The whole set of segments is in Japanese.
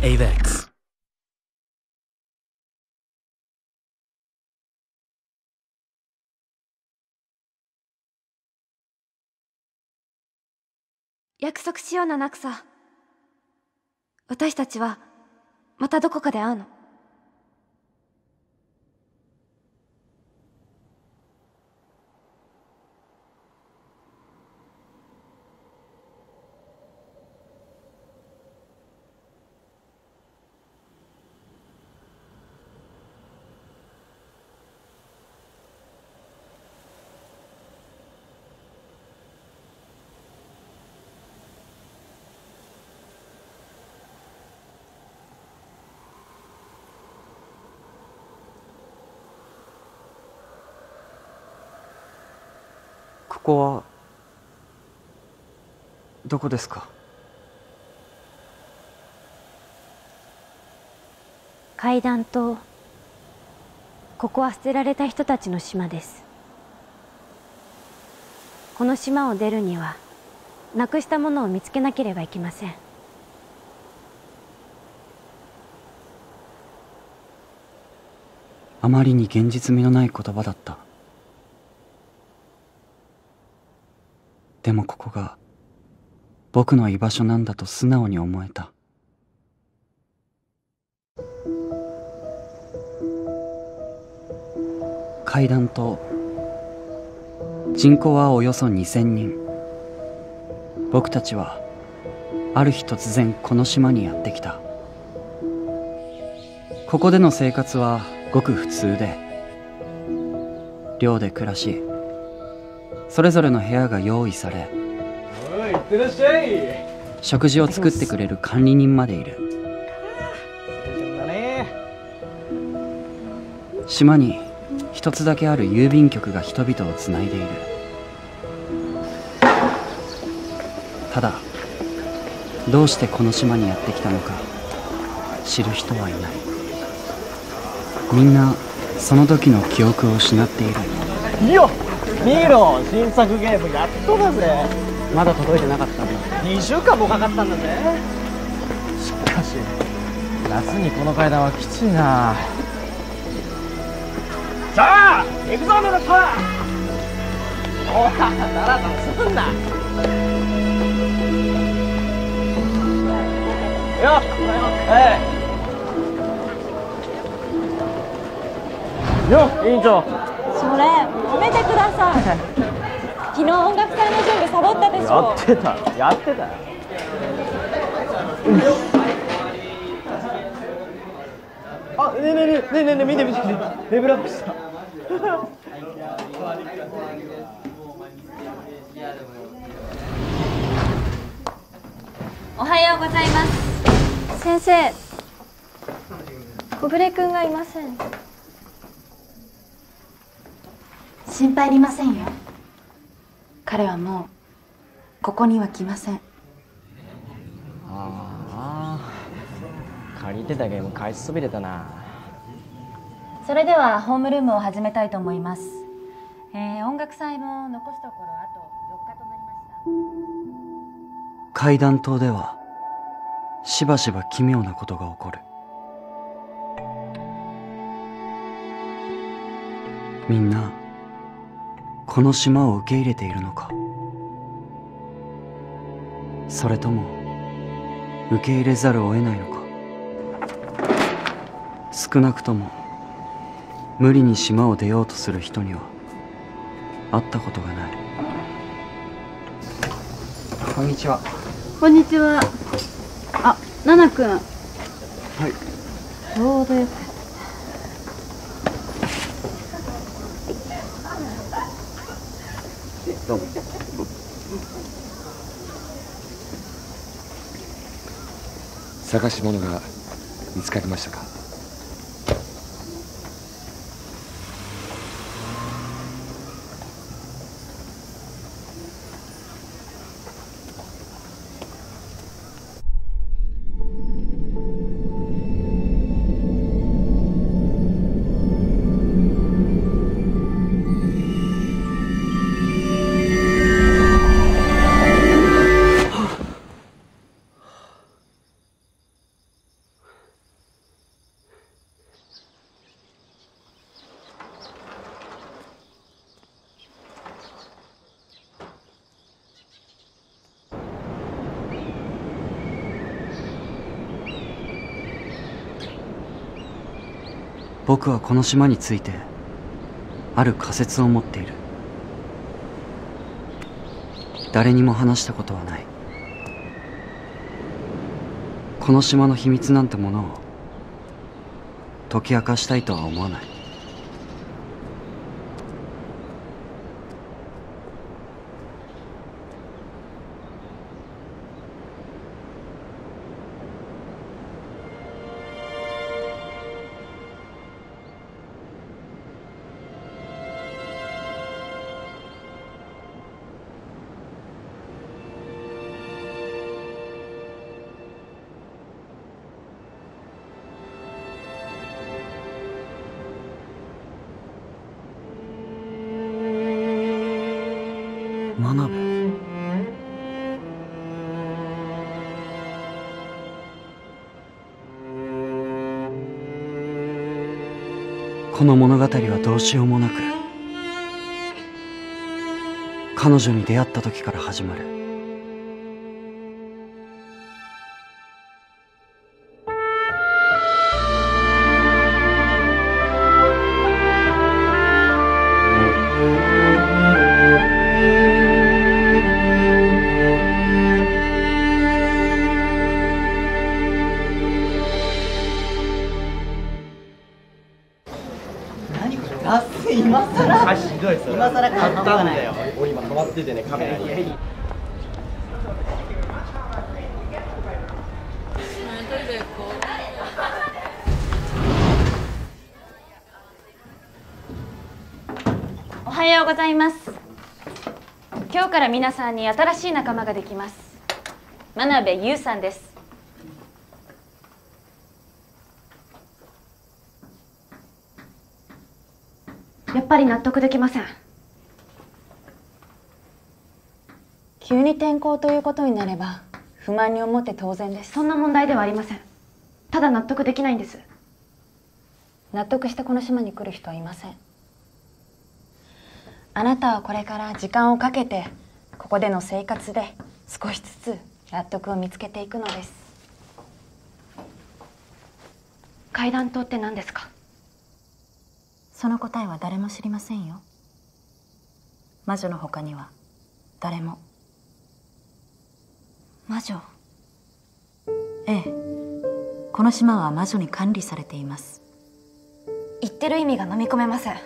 AVEX.約束しようなナクサ。私たちはまたどこかで会うの。ここはどこですか？階段と、ここは捨てられた人たちの島です。この島を出るにはなくしたものを見つけなければいけません。あまりに現実味のない言葉だった。でもここが僕の居場所なんだと素直に思えた。階段と、人口はおよそ2000人。僕たちはある日突然この島にやってきた。ここでの生活はごく普通で、寮で暮らし、それぞれの部屋が用意され、おい、いってらっしゃい。食事を作ってくれる管理人までいる。大丈夫だね。島に一つだけある郵便局が人々をつないでいる。ただ、どうしてこの島にやってきたのか知る人はいない。みんなその時の記憶を失っている。いや、ミーロ、新作ゲームやっとだぜ。まだ届いてなかったの。2週間もかかったんだぜ。しかし夏にこの階段はきついな。さあ行くぞ、ナナタ。おら、ダラダラすんなよ。よっ、委員長、それ止めてください。昨日音楽祭の準備サボったでしょ。やってた。あ、ねえ見てレベルアップした。おはようございます。先生、小暮君がいません。心配いりませんよ。彼はもうここには来ません。ああ、借りてたゲーム返しそびれたな。それではホームルームを始めたいと思います。音楽祭も残すところあと4日となりました。階段塔ではしばしば奇妙なことが起こる。みんなこの島を受け入れているのか、それとも受け入れざるを得ないのか。少なくとも無理に島を出ようとする人には会ったことがない。こんにちは。こんにちは。あ、ナナ君。はい、ちょうどよく。どうも。探し物が見つかりましたか？僕はこの島についてある仮説を持っている。誰にも話したことはない。この島の秘密なんてものを解き明かしたいとは思わない。学ぶ。この物語はどうしようもなく彼女に出会った時から始まる。今更買ったんだよ。俺今ハマっててね、カメラに。おはようございます。今日から皆さんに新しい仲間ができます。真鍋優さんです。やっぱり納得できません。急に転校ということになれば不満に思って当然です。そんな問題ではありません。ただ納得できないんです。納得してこの島に来る人はいません。あなたはこれから時間をかけてここでの生活で少しずつ納得を見つけていくのです。階段塔って何ですか？その答えは誰も知りませんよ。魔女の他には誰も。魔女？ええ、この島は魔女に管理されています。言ってる意味が飲み込めません。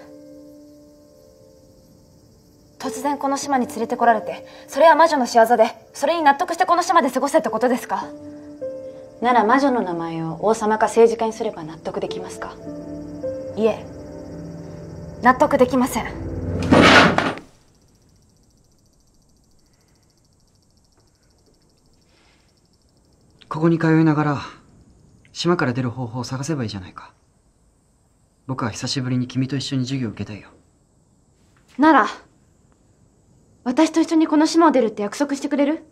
突然この島に連れてこられて、それは魔女の仕業で、それに納得してこの島で過ごせってことですか？なら魔女の名前を王様か政治家にすれば納得できますか？いえ、納得できません。ここに通いながら島から出る方法を探せばいいじゃないか。僕は久しぶりに君と一緒に授業を受けたいよ。なら私と一緒にこの島を出るって約束してくれる？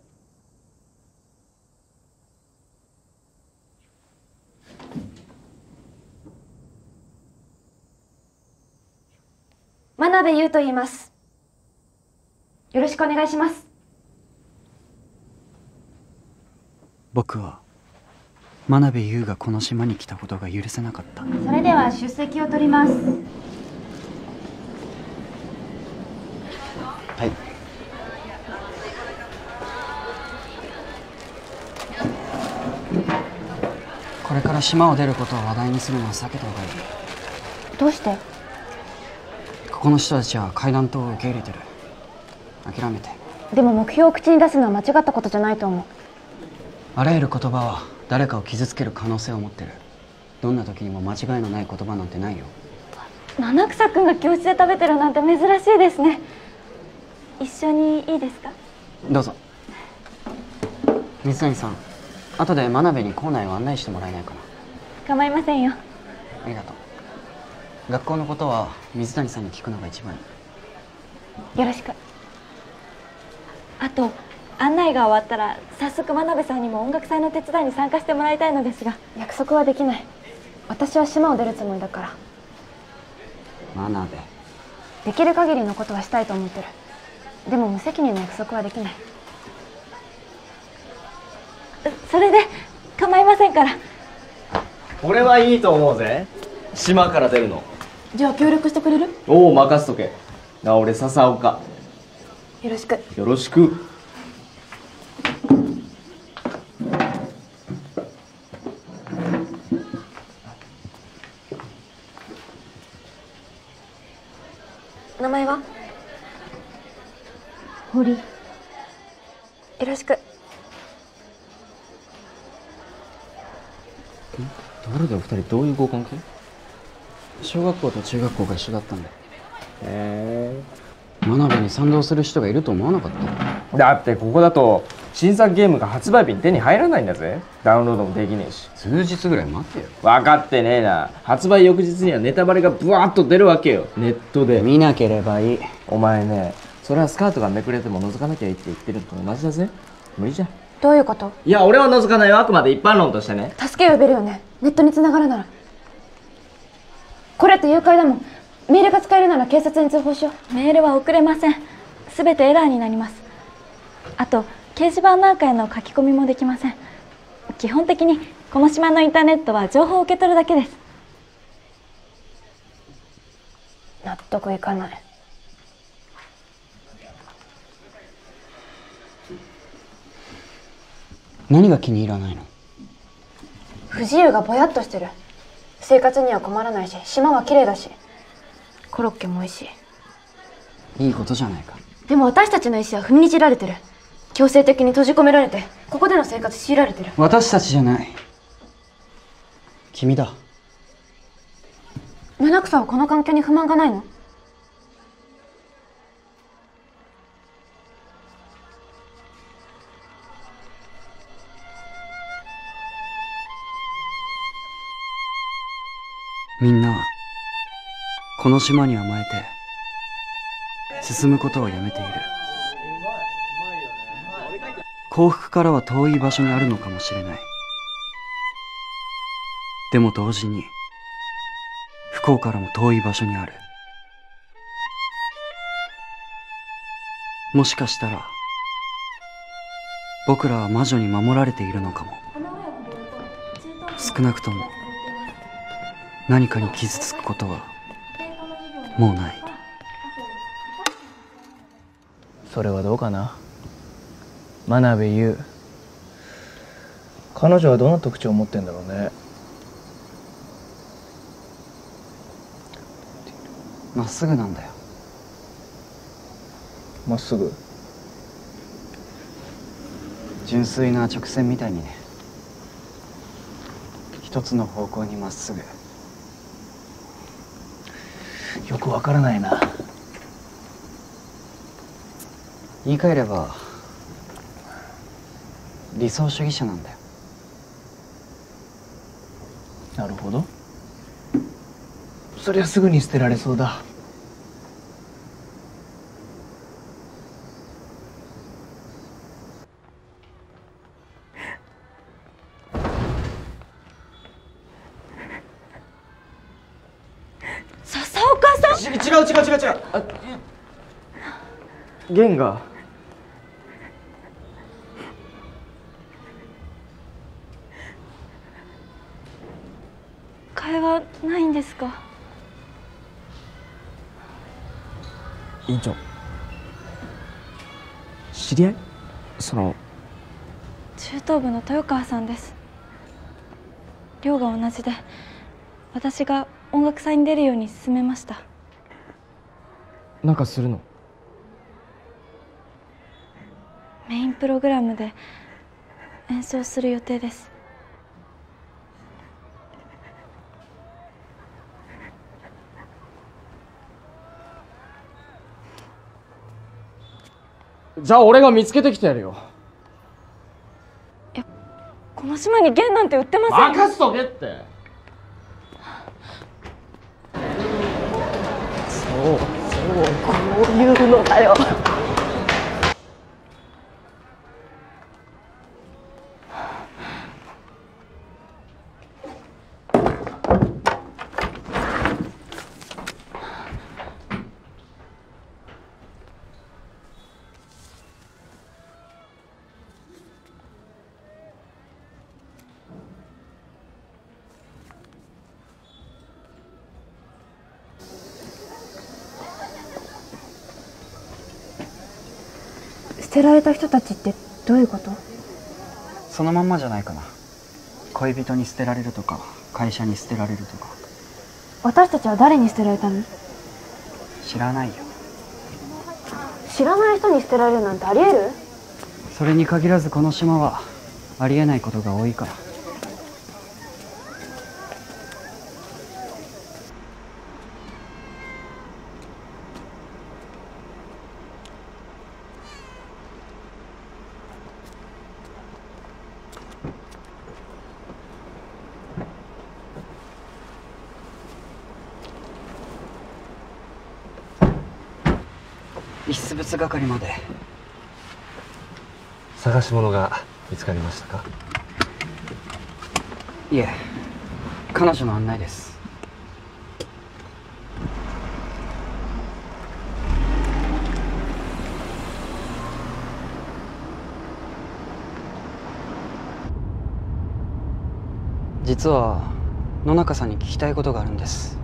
真鍋優と言います。よろしくお願いします。僕は真鍋優がこの島に来たことが許せなかった。それでは出席を取ります。はい。これから島を出ることを話題にするのは避けた方がいい。どうして？ここの人たちは階段塔を受け入れてる。諦めて。でも目標を口に出すのは間違ったことじゃないと思う。あらゆる言葉は誰かを傷つける可能性を持ってる。どんな時にも間違いのない言葉なんてないよ。七草くんが教室で食べてるなんて珍しいですね。一緒にいいですか？どうぞ。水谷さん、後で真鍋に校内を案内してもらえないかな？構いませんよ。ありがとう。学校のことは水谷さんに聞くのが一番いい。よろしく。あと案内が終わったら早速真鍋さんにも音楽祭の手伝いに参加してもらいたいのですが、約束はできない。私は島を出るつもりだから。真鍋、できる限りのことはしたいと思ってる。でも無責任の約束はできない。それで構いませんから。俺はいいと思うぜ。島から出るの。じゃあ協力してくれる？おお、任せとけ。なあ、俺笹岡。よろしく。よろしく。名前は？堀。よろしく。誰だよ、2人どういうご関係？小学校と中学校が一緒だったんだよ。へえ。真鍋に賛同する人がいると思わなかった？だってここだと新作ゲームが発売日に手に入らないんだぜ。ダウンロードもできねえし。数日ぐらい待てよ。分かってねえな。発売翌日にはネタバレがブワーッと出るわけよ。ネットで見なければいい。お前ね、それはスカートがめくれても覗かなきゃいいって言ってるのと同じだぜ。無理じゃん。どういうこと？いや、俺は覗かないよ。あくまで一般論としてね。助けを呼べるよね、ネットに繋がるなら。これって誘拐だもん。メールが使えるなら警察に通報しよう。メールは送れません。全てエラーになります。あと掲示板なんかへの書き込みもできません。基本的にこの島のインターネットは情報を受け取るだけです。納得いかない。何が気に入らないの？不自由がぼやっとしてる。生活には困らないし、島は綺麗だし、コロッケも美味しい。いいことじゃないか。でも私たちの意思は踏みにじられてる。強制的に閉じ込められて、ここでの生活強いられてる。私たちじゃない、君だ。七草はこの環境に不満がないの？みんなはこの島に甘えて進むことをやめている。幸福からは遠い場所にあるのかもしれない。でも同時に不幸からも遠い場所にある。もしかしたら僕らは魔女に守られているのかも。少なくとも何かに傷つくことはもうない。それはどうかな、真鍋優。彼女はどんな特徴を持ってんだろうね。まっすぐなんだよ。まっすぐ？純粋な直線みたいにね。一つの方向にまっすぐ。よくわからないな。言い換えれば理想主義者なんだよ。なるほど。そりゃすぐに捨てられそうだ。違う。あ、弦が。会話ないんですか？委員長、知り合い？その中等部の豊川さんです。寮が同じで、私が音楽祭に出るように勧めました。なんかするの？メインプログラムで演奏する予定です。じゃあ俺が見つけてきてやるよ。いや、この島に弦なんて売ってません。任せとけって。そうこういうのだよ。てられた人たちってどういうこと？そのまんまじゃないかな。恋人に捨てられるとか、会社に捨てられるとか。私たちは誰に捨てられたの？知らないよ。知らない人に捨てられるなんてありえる？それに限らずこの島はありえないことが多いから。遺失係まで。探し物が見つかりましたか？いえ、彼女の案内です。実は野中さんに聞きたいことがあるんです。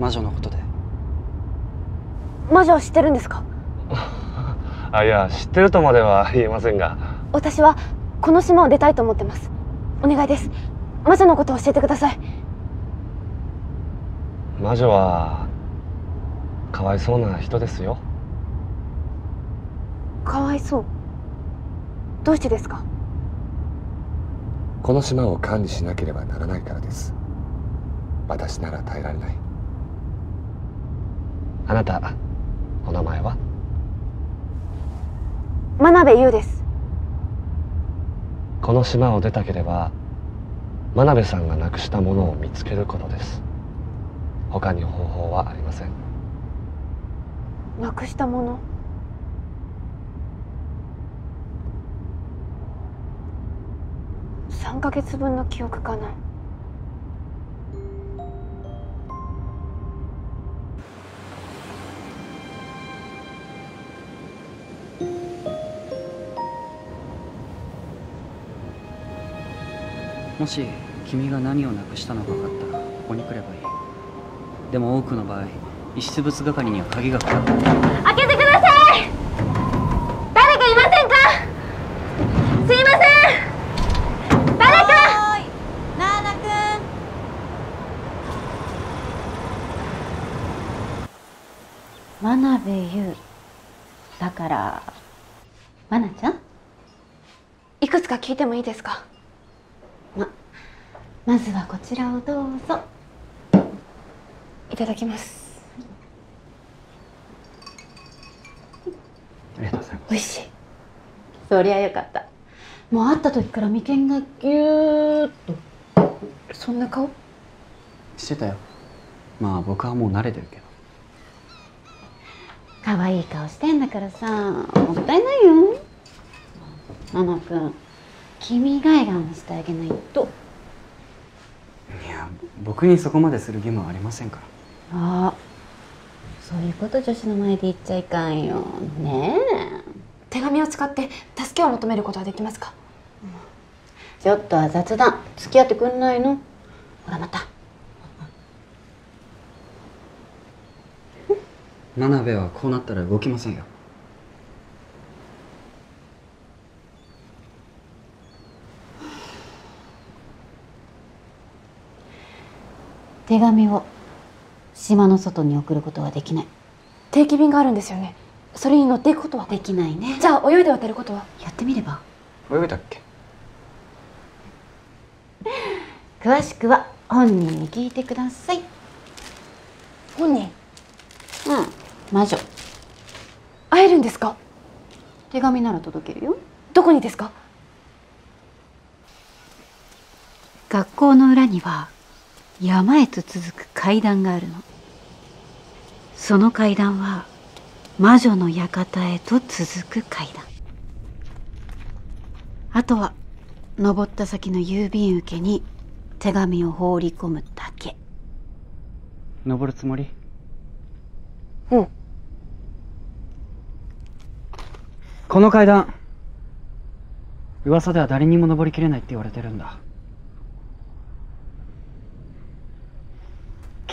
魔女のことで。魔女は知ってるんですか？あ、いや、知ってるとまでは言えませんが、私はこの島を出たいと思ってます。お願いです。魔女のことを教えてください。魔女はかわいそうな人ですよ。かわいそう？どうしてですか？この島を管理しなければならないからです。私なら耐えられない。あなた、お名前は？真鍋優です。この島を出たければ真鍋さんがなくしたものを見つけることです。他に方法はありません。なくしたもの？3ヶ月分の記憶かな。もし君が何をなくしたのか分かったらここに来ればいい。でも多くの場合、遺失物係には鍵がかかる。開けてください。誰かいませんか？すいません。誰か。おーい、ナーナ君。真鍋優だから真奈ちゃん。いくつか聞いてもいいですか？まずはこちらをどうぞ。いただきます。ありがとうございます。美味しい。そりゃよかった。もう会った時から眉間がギューッと。そんな顔してたよ。まあ僕はもう慣れてるけど。可愛い顔してんだからさ、もったいないよ。ナナ君、君以外顔にしてあげないと。いや、僕にそこまでする義務はありませんから。あ、そういうこと女子の前で言っちゃいかんよねえ。手紙を使って助けを求めることはできますか？ちょっとは雑談付き合ってくんないの？ほらまた。真鍋はこうなったら動きませんよ。手紙を島の外に送ることはできない。定期便があるんですよね。それに乗っていくことはできないね。じゃあ泳いで渡ることは？やってみれば。泳いだっけ？詳しくは本人に聞いてください。本人？うん、魔女。会えるんですか？手紙なら届けるよ。どこにですか？学校の裏には山へと続く階段があるの。その階段は魔女の館へと続く階段。あとは登った先の郵便受けに手紙を放り込むだけ。登るつもり？うん。この階段、噂では誰にも登りきれないって言われてるんだ。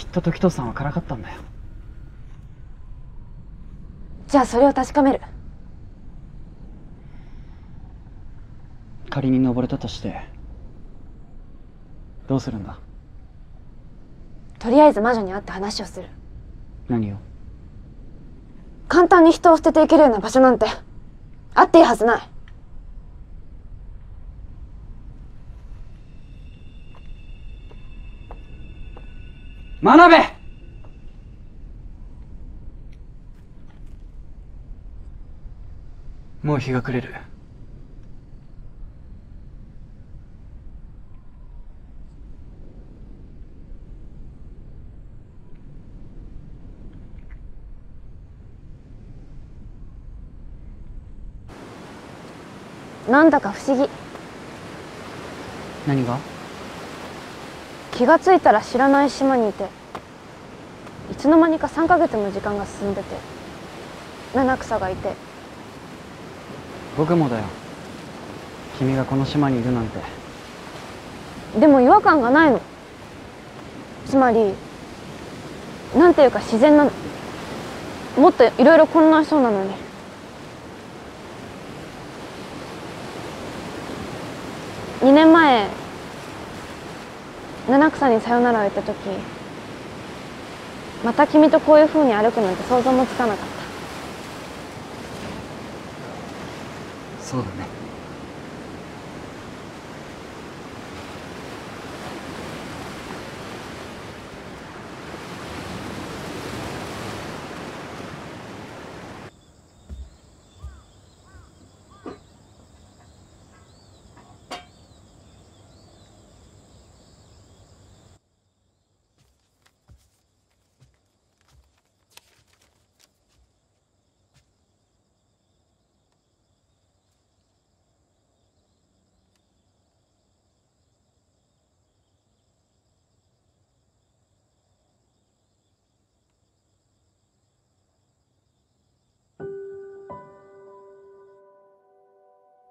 時任さんはからかったんだよ。じゃあそれを確かめる。仮に登れたとしてどうするんだ？とりあえず魔女に会って話をする。何を？簡単に人を捨てていけるような場所なんてあっていいはずない。学べ！もう日が暮れる。なんだか不思議。何が？気がついたら知らない島にいて、いつの間にか3ヶ月も時間が進んでて、七草がいて。僕もだよ。君がこの島にいるなんて。でも違和感がないの。つまりなんていうか自然なの。もっといろいろ混乱しそうなのに。2年前七草にさよならを言った時、また君とこういう風に歩くなんて想像もつかなかった。そうだね。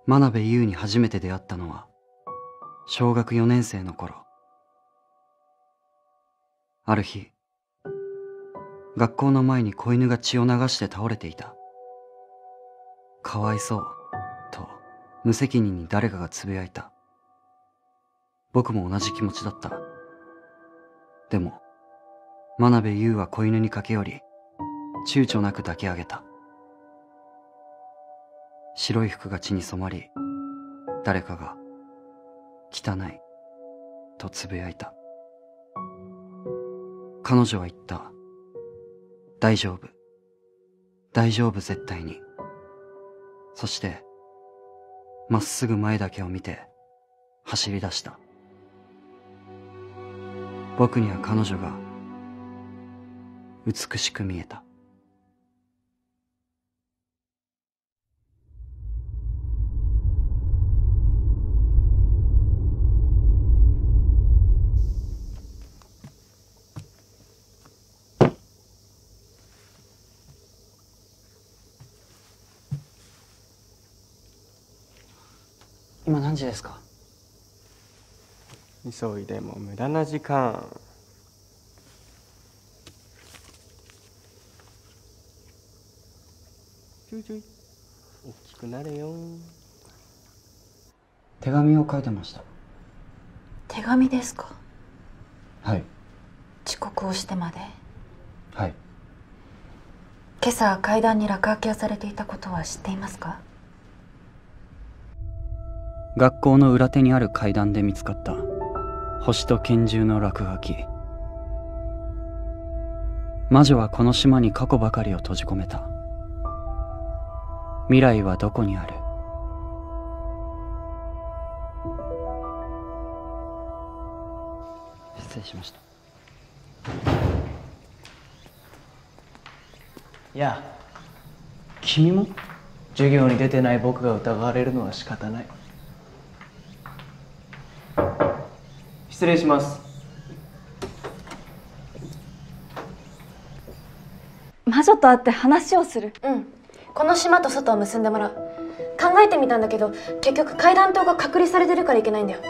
真鍋優に初めて出会ったのは小学4年生の頃。ある日、学校の前に子犬が血を流して倒れていた。かわいそうと無責任に誰かがつぶやいた。僕も同じ気持ちだった。でも真鍋優は子犬に駆け寄り、躊躇なく抱き上げた。白い服が血に染まり、誰かが「汚い」とつぶやいた。彼女は言った。大丈夫。大丈夫、絶対に。そして、まっすぐ前だけを見て走り出した。僕には彼女が美しく見えた。今何時ですか？急いでも無駄な時間。ちょいちょい大きくなれよ。手紙を書いてました。手紙ですか？はい。遅刻をしてまで。はい。今朝階段に落書きをされていたことは知っていますか？学校の裏手にある階段で見つかった星と拳銃の落書き。魔女はこの島に過去ばかりを閉じ込めた。未来はどこにある？失礼しました。いや、君も？授業に出てない僕が疑われるのは仕方ない。失礼します。魔女と会って話をする。うん。この島と外を結んでもらう。考えてみたんだけど、結局階段塔が隔離されてるからいけないんだよ。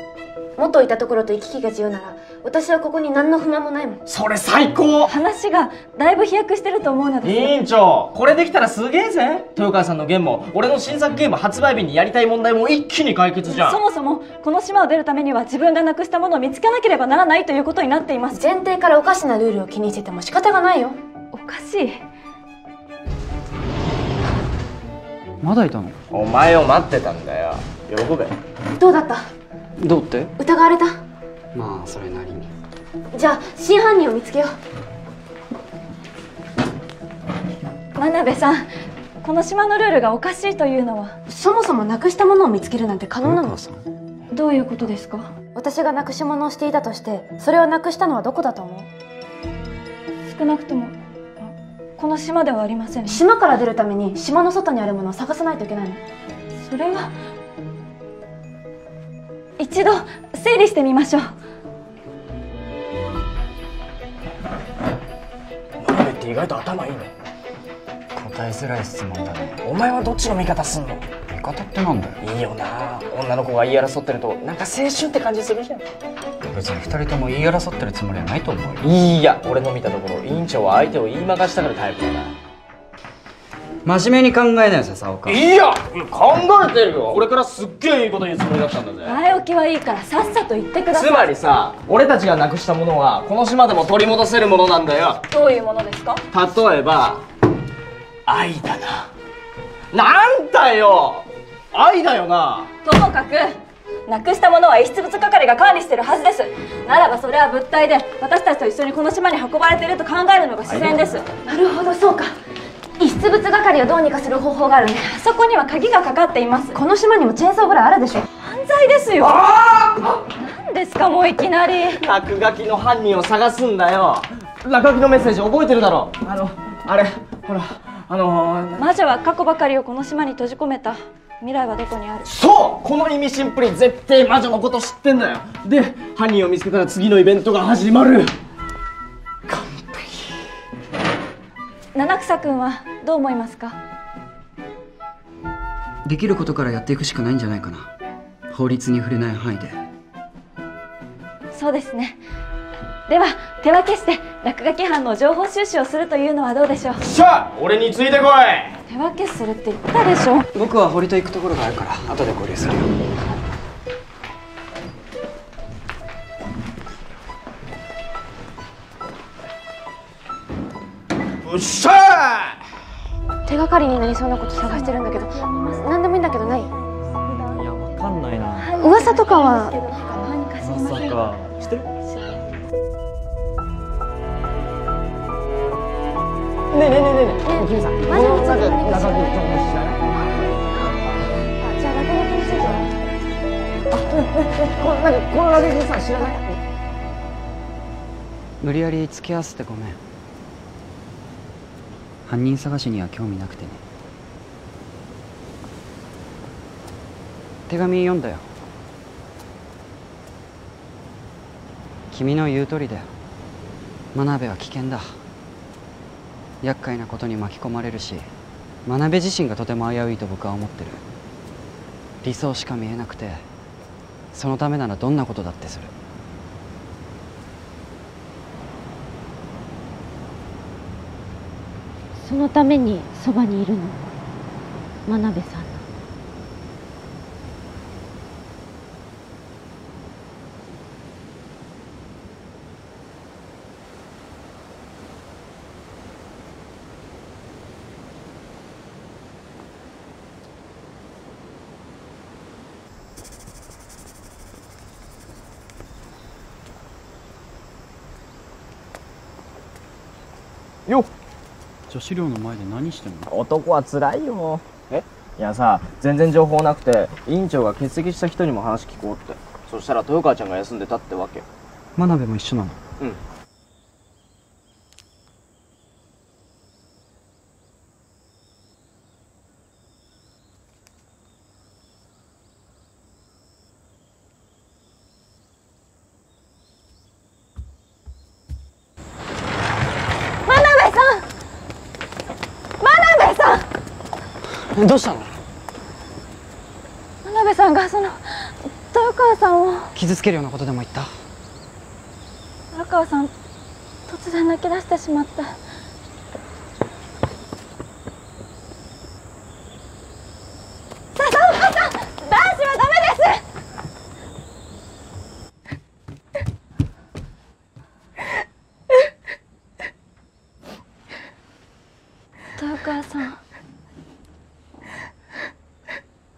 元いたところと行き来が自由なら、私はここに何の不満もないもん。それ最高。話がだいぶ飛躍してると思うのです。委員長、これできたらすげえぜ。豊川さんのゲームも俺の新作ゲーム発売日にやりたい問題も一気に解決じゃん。そもそもこの島を出るためには自分がなくしたものを見つけなければならないということになっています。前提からおかしなルールを気にしてても仕方がないよ。おかしい。まだいたの？お前を待ってたんだよ。喜べ。どうだった？どうって？疑われた？まあそれなりに。じゃあ真犯人を見つけよう。真鍋さん、この島のルールがおかしいというのは。そもそもなくしたものを見つけるなんて可能なの？どういうことですか？私がなくし物をしていたとして、それをなくしたのはどこだと思う？少なくともこの島ではありません。島から出るために島の外にあるものを探さないといけないの。それは一度整理してみましょう。真鍋って意外と頭いいね。答えづらい質問だね。お前はどっちの味方すんの？味方ってなんだよ。いいよな、女の子が言い争ってるとなんか青春って感じするじゃん。別に2人とも言い争ってるつもりはないと思うよ。いいや、俺の見たところ委員長は相手を言い負かしたからタイプだな。真面目に考えないよ笹岡。いいや、考えてるよ。これからすっげえいいこと言うつもりだったんだぜ。前置きはいいからさっさと言ってください。つまりさ、俺たちがなくしたものはこの島でも取り戻せるものなんだよ。どういうものですか？例えば愛だな。なんだよ、愛だよな。ともかくなくしたものは遺失物係が管理してるはずです。ならばそれは物体で、私たちと一緒にこの島に運ばれていると考えるのが自然です。なるほど、そうか。遺失物係をどうにかする方法があるね。あそこには鍵がかかっています。この島にもチェーンソーぐらいあるでしょ。犯罪ですよ。何ですかもういきなり。落書きの犯人を探すんだよ。落書きのメッセージ覚えてるだろ。あれほら魔女は過去ばかりをこの島に閉じ込めた。未来はどこにある。そう、この意味シンプルに絶対魔女のこと知ってんだよ。で犯人を見つけたら次のイベントが始まる。完璧。七草君はどう思いますか？できることからやっていくしかないんじゃないかな。法律に触れない範囲で。そうですね。では手分けして落書き犯の情報収集をするというのはどうでしょう。しゃあ、俺についてこい。手分けするって言ったでしょ。僕は堀と行くところがあるから後で合流するよ。うっしゃー。手がかりになりそうなこと探してるんだけど、何でもいいんだけどない？いや、わかんないな。噂とかはまさか知ってる？ねえ、おきみさん、この中で中身の情報知らない？じゃあ中野君してじゃない？この中身さん知らない？無理やり付き合わせてごめん。犯人探しには興味なくてね。手紙読んだよ。君の言う通りだよ。真鍋は危険だ。厄介なことに巻き込まれるし、真鍋自身がとても危ういと僕は思ってる。理想しか見えなくて、そのためならどんなことだってする。そのためにそばにいるの、真鍋さんの。よっ、女子寮の前で何してんの？男はつらいよ。え？いやさ、全然情報なくて、委員長が欠席した人にも話聞こうって。そしたら豊川ちゃんが休んでたってわけ。真鍋も一緒なの？うん。どうしたの？真鍋さんがその豊川さんを傷つけるようなことでも言った？川さん突然泣き出してしまって。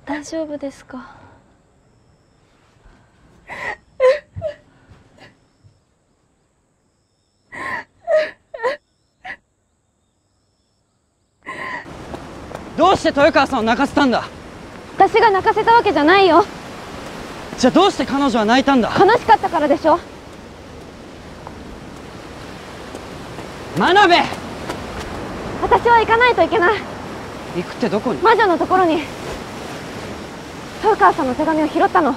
大丈夫ですか？どうして豊川さんを泣かせたんだ？私が泣かせたわけじゃないよ。じゃあどうして彼女は泣いたんだ？悲しかったからでしょ。真鍋、私は行かないといけない。行くってどこに？魔女のところに。豊川さんの手紙を拾ったの。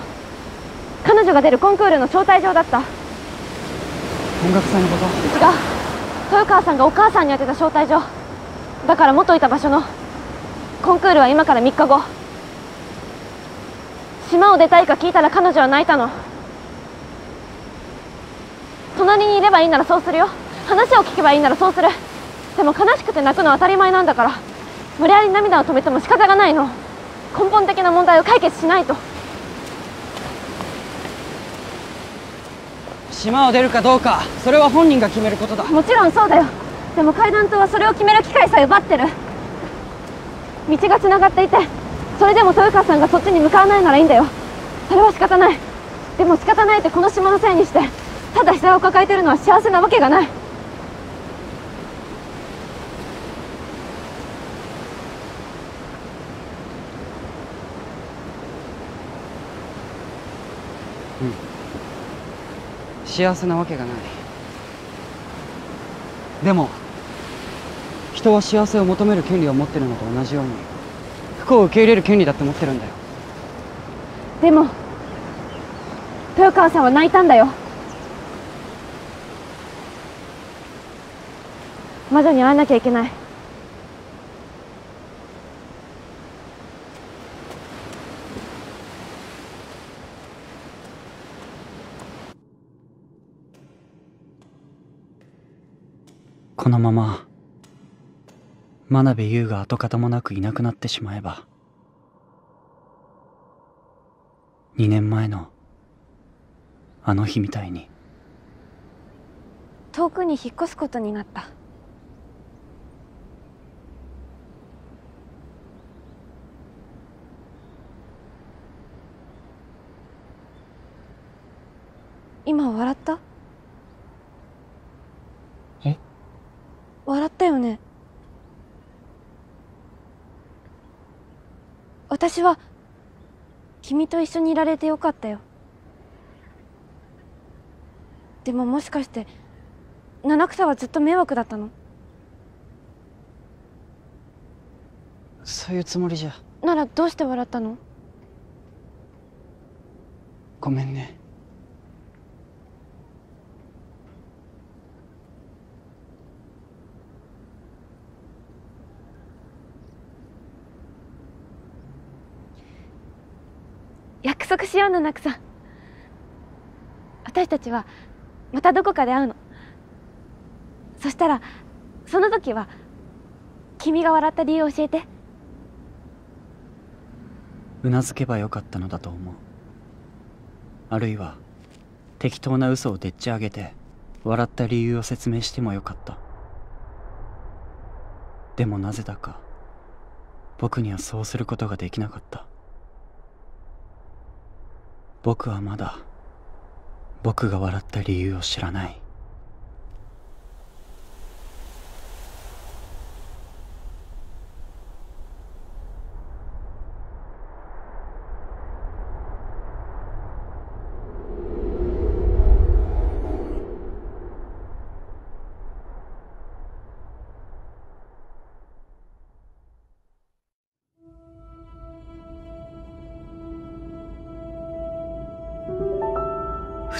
彼女が出るコンクールの招待状だった。音楽祭のこと？違う、豊川さんがお母さんに宛てた招待状だから。元いた場所のコンクールは今から3日後。島を出たいか聞いたら彼女は泣いたの。隣にいればいいならそうするよ。話を聞けばいいならそうする。でも悲しくて泣くのは当たり前なんだから、無理やり涙を止めても仕方がないの。根本的な問題を解決しないと。島を出るかどうか、それは本人が決めることだ。もちろんそうだよ。でも階段党はそれを決める機会さえ奪ってる。道がつながっていて、それでも豊川さんがそっちに向かわないならいいんだよ。それは仕方ない。でも仕方ないってこの島のせいにして、ただ被災を抱えてるのは幸せなわけがない。幸せなわけがない。でも人は幸せを求める権利を持ってるのと同じように、不幸を受け入れる権利だって持ってるんだよ。でも豊川さんは泣いたんだよ。魔女に会えなきゃいけない。このまま真鍋優が跡形もなくいなくなってしまえば、2年前のあの日みたいに遠くに引っ越すことになった。今笑った？笑ったよね。私は君と一緒にいられてよかったよ。でももしかして七草はずっと迷惑だったの？そういうつもりじゃ。ならどうして笑ったの？ごめんね。約束しような、七草。私たちはまたどこかで会うの。そしたらその時は君が笑った理由を教えて。うなずけばよかったのだと思う。あるいは適当な嘘をでっち上げて笑った理由を説明してもよかった。でもなぜだか僕にはそうすることができなかった。僕はまだ僕が笑った理由を知らない。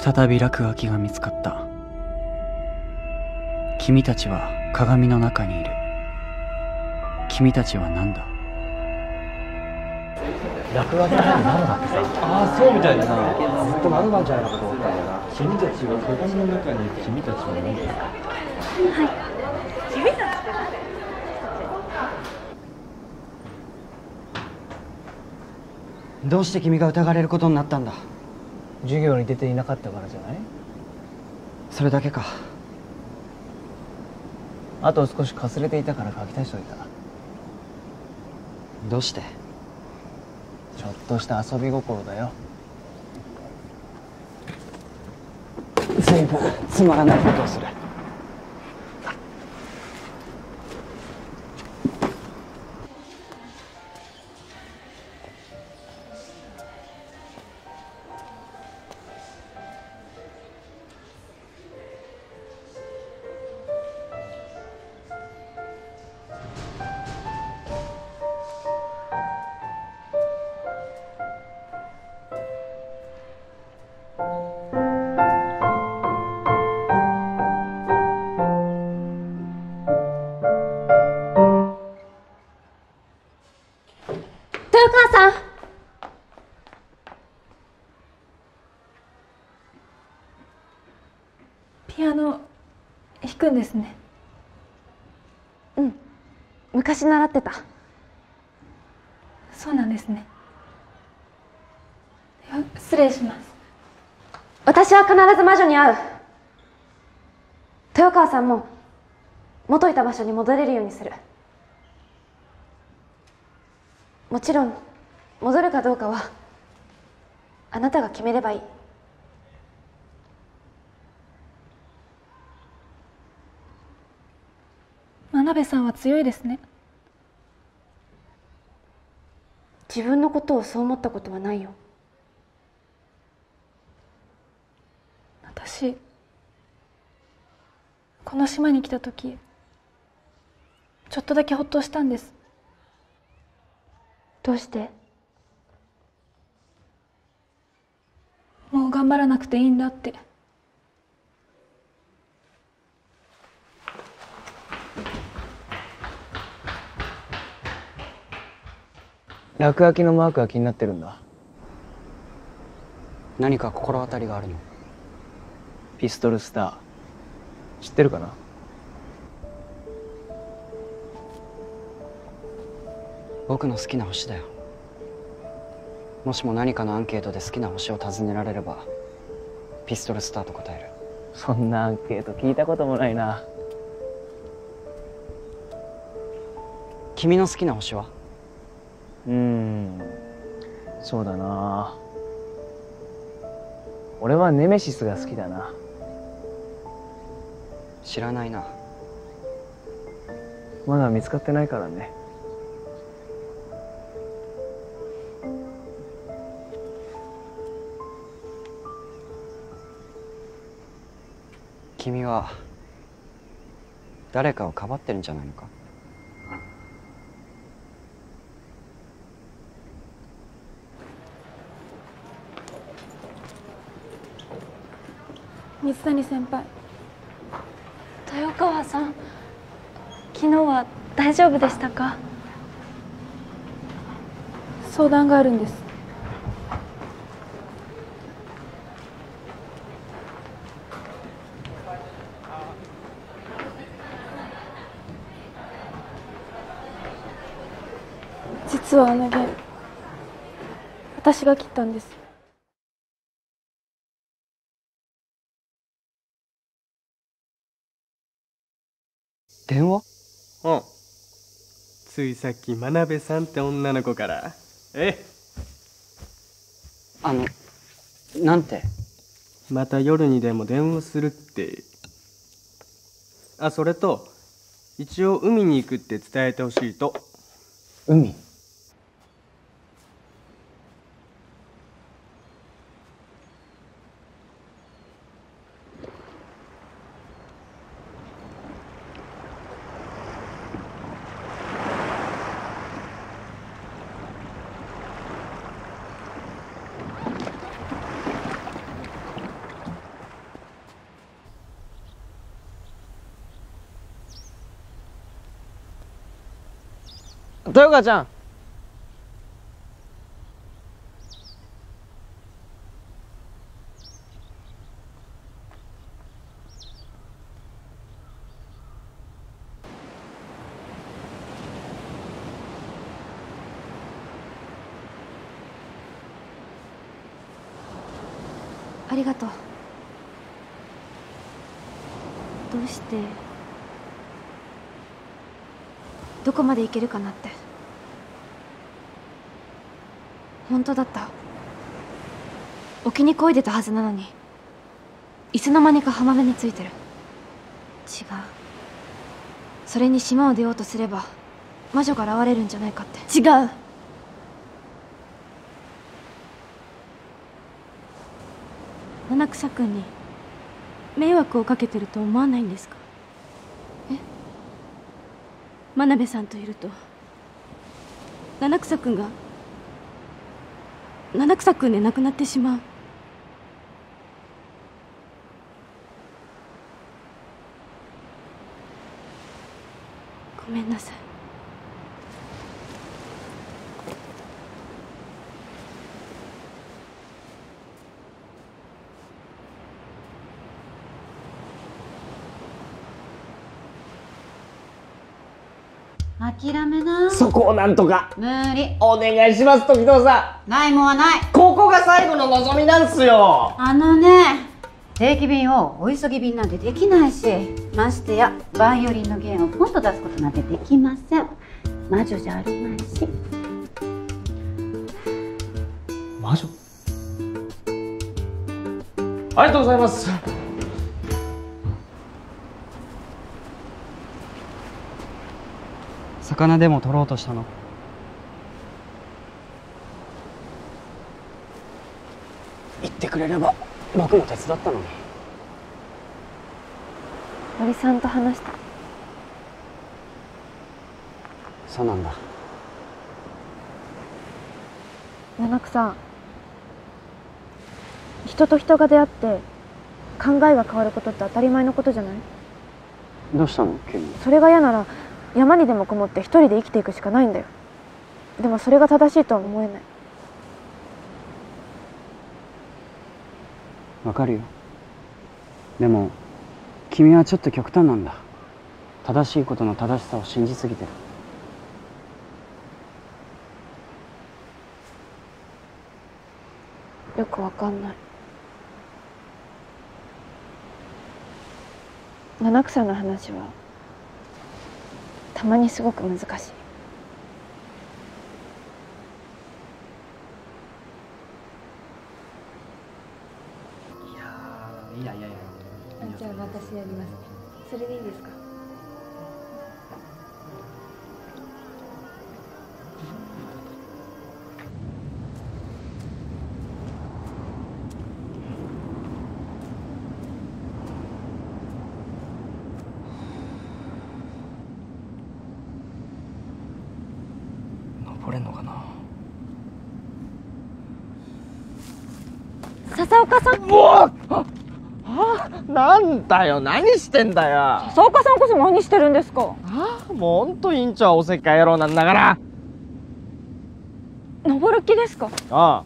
再び落書きが見つかった。君たちは鏡の中にいる。君たちは何だ？落書きみたいになるなってさああそうみたいなずっとなるなんじゃないかと思ったんだよな。君たちは手紙の中に君たちは何ですか。はい君たちって誰。どうして君が疑われることになったんだ。授業に出ていなかったからじゃない。それだけか。あと少しかすれていたから書き足しといた。どうして。ちょっとした遊び心だよ。随分つまらないことをする。行くんですね。うん、昔習ってた。そうなんですね。失礼します。私は必ず魔女に会う。豊川さんも元いた場所に戻れるようにする。もちろん戻るかどうかはあなたが決めればいい。真鍋さんは強いですね。自分のことをそう思ったことはないよ。私この島に来た時ちょっとだけほっとしたんです。どうして。もう頑張らなくていいんだって。落書きのマークが気になってるんだ。何か心当たりがあるの。ピストルスター知ってるかな。僕の好きな星だよ。もしも何かのアンケートで好きな星を尋ねられればピストルスターと答える。そんなアンケート聞いたこともないな。君の好きな星は？そうだな。俺はネメシスが好きだな。知らないな。まだ見つかってないからね。君は誰かをかばってるんじゃないのか。水谷先輩、豊川さん、昨日は大丈夫でしたか？相談があるんです。実はあのゲーム、私が切ったんです。電話？うん。ついさっき真鍋さんって女の子から。なんて？また夜にでも電話するって。あ、それと一応海に行くって伝えてほしいと。海？豊川ちゃんありがとう。どうしてどこまで行けるかなって本当だった。沖に漕いでたはずなのにいつの間にか浜辺についてる。違う、それに島を出ようとすれば魔女が現れるんじゃないかって。違う、七草くんに迷惑をかけてると思わないんですか？え？真鍋さんといると七草くんが七草くんで亡くなってしまう。ごめんなさい。諦めな。そこをなんとか。無理。お願いします、時藤さん。ないもんはない。ここが最後の望みなんすよ。あのね、定期便をお急ぎ便なんてできないし、ましてやバイオリンの弦をポンと出すことなんてできません。魔女じゃあるまいし。魔女？ありがとうございます。魚でも取ろうとしたの？言ってくれれば僕も手伝ったのに。森さんと話した。そうなんだ。七久さん、人と人が出会って考えが変わることって当たり前のことじゃない？どうしたの急に。それが嫌なら山にでもこもって一人で生きていくしかないんだよ。でもそれが正しいとは思えない。わかるよ。でも君はちょっと極端なんだ。正しいことの正しさを信じすぎてる。よくわかんない。七草の話はたまにすごく難しい。いや。じゃあ私やります。それでいいですか？登れんのかな？笹岡さん。うわっ！なんだよ、何してんだよ。笹岡さんこそ何してるんですか？ああ、もうほんと院長はおせっかい野郎なんだから。登る気ですか？ああ、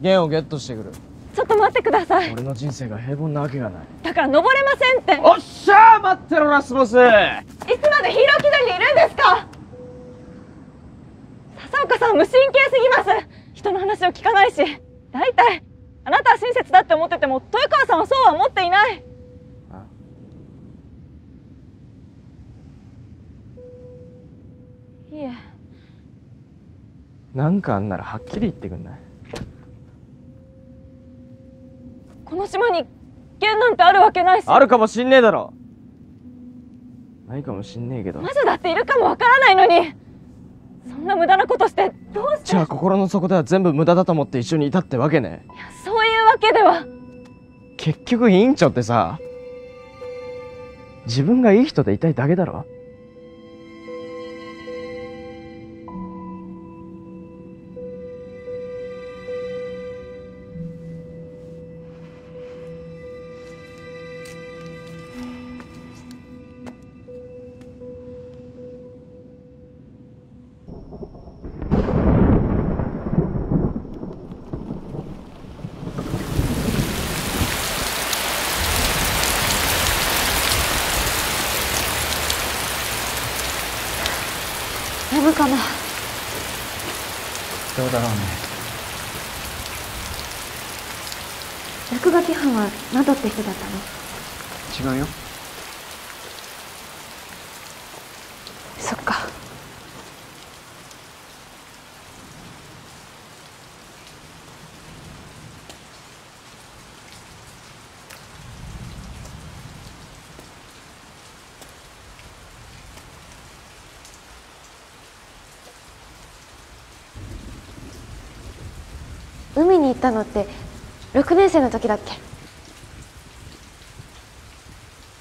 弦をゲットしてくる。ちょっと待ってください。俺の人生が平凡なわけがない。だから登れませんって。おっしゃー、待ってろラスボス。いつまでヒーロー気取りにいるんですか？笹岡さん無神経すぎます。人の話を聞かないし、大体あなたは親切だって思ってても豊川さんはそうは思っていない。いえ、なんかあんならはっきり言ってくんない？この島に弦なんてあるわけないし。あるかもしんねえだろ。ないかもしんねえけど。魔女だっているかもわからないのに、そんな無駄なことしてどうして。じゃあ心の底では全部無駄だと思って一緒にいたってわけね。いや、そういうわけでは。結局委員長ってさ、自分がいい人でいたいだけだろ。かな。どうだろうね。落書き犯は窓って人だったの？違うよ。そっか。海に行ったのって6年生の時だっけ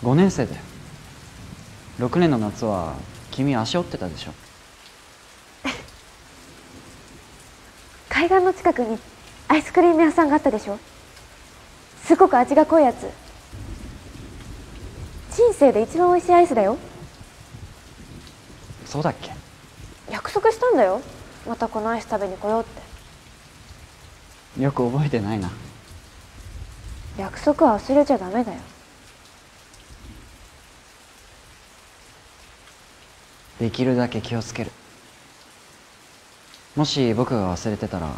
？5年生だよ。6年の夏は君足折ってたでしょ。海岸の近くにアイスクリーム屋さんがあったでしょ。すごく味が濃いやつ。人生で一番おいしいアイスだよ。そうだっけ？約束したんだよ。またこのアイス食べに来ようって。よく覚えてないな。約束は忘れちゃダメだよ。できるだけ気をつける。もし僕が忘れてたら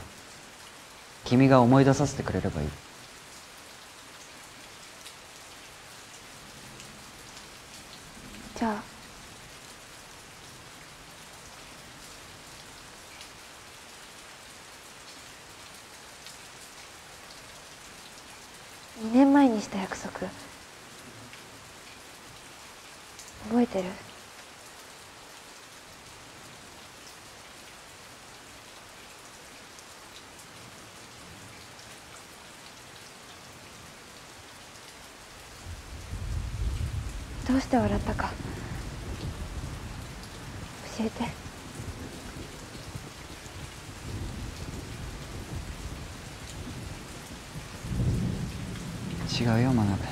君が思い出させてくれればいい。じゃあ。2年前にした約束覚えてる？どうして笑ったか教えて。違うよ、学べ。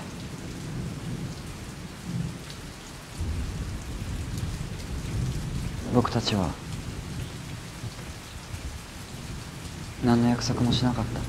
僕たちは何の約束もしなかった。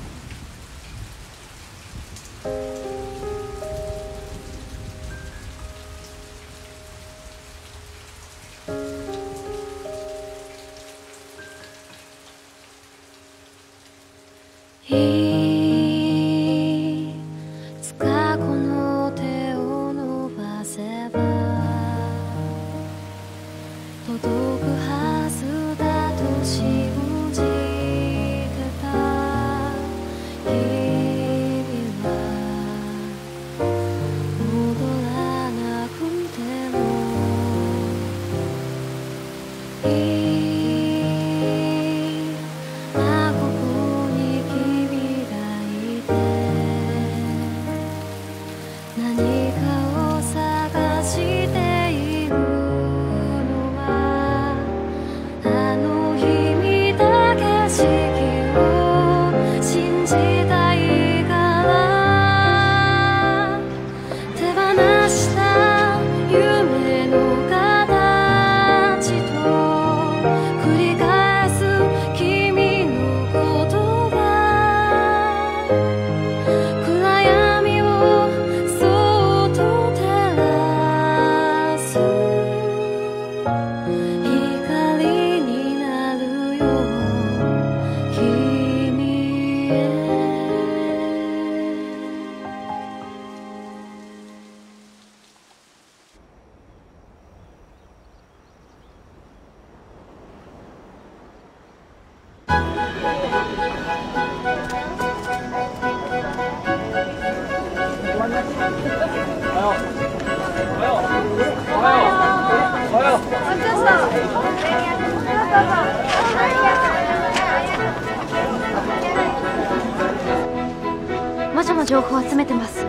魔女の情報を集めてます。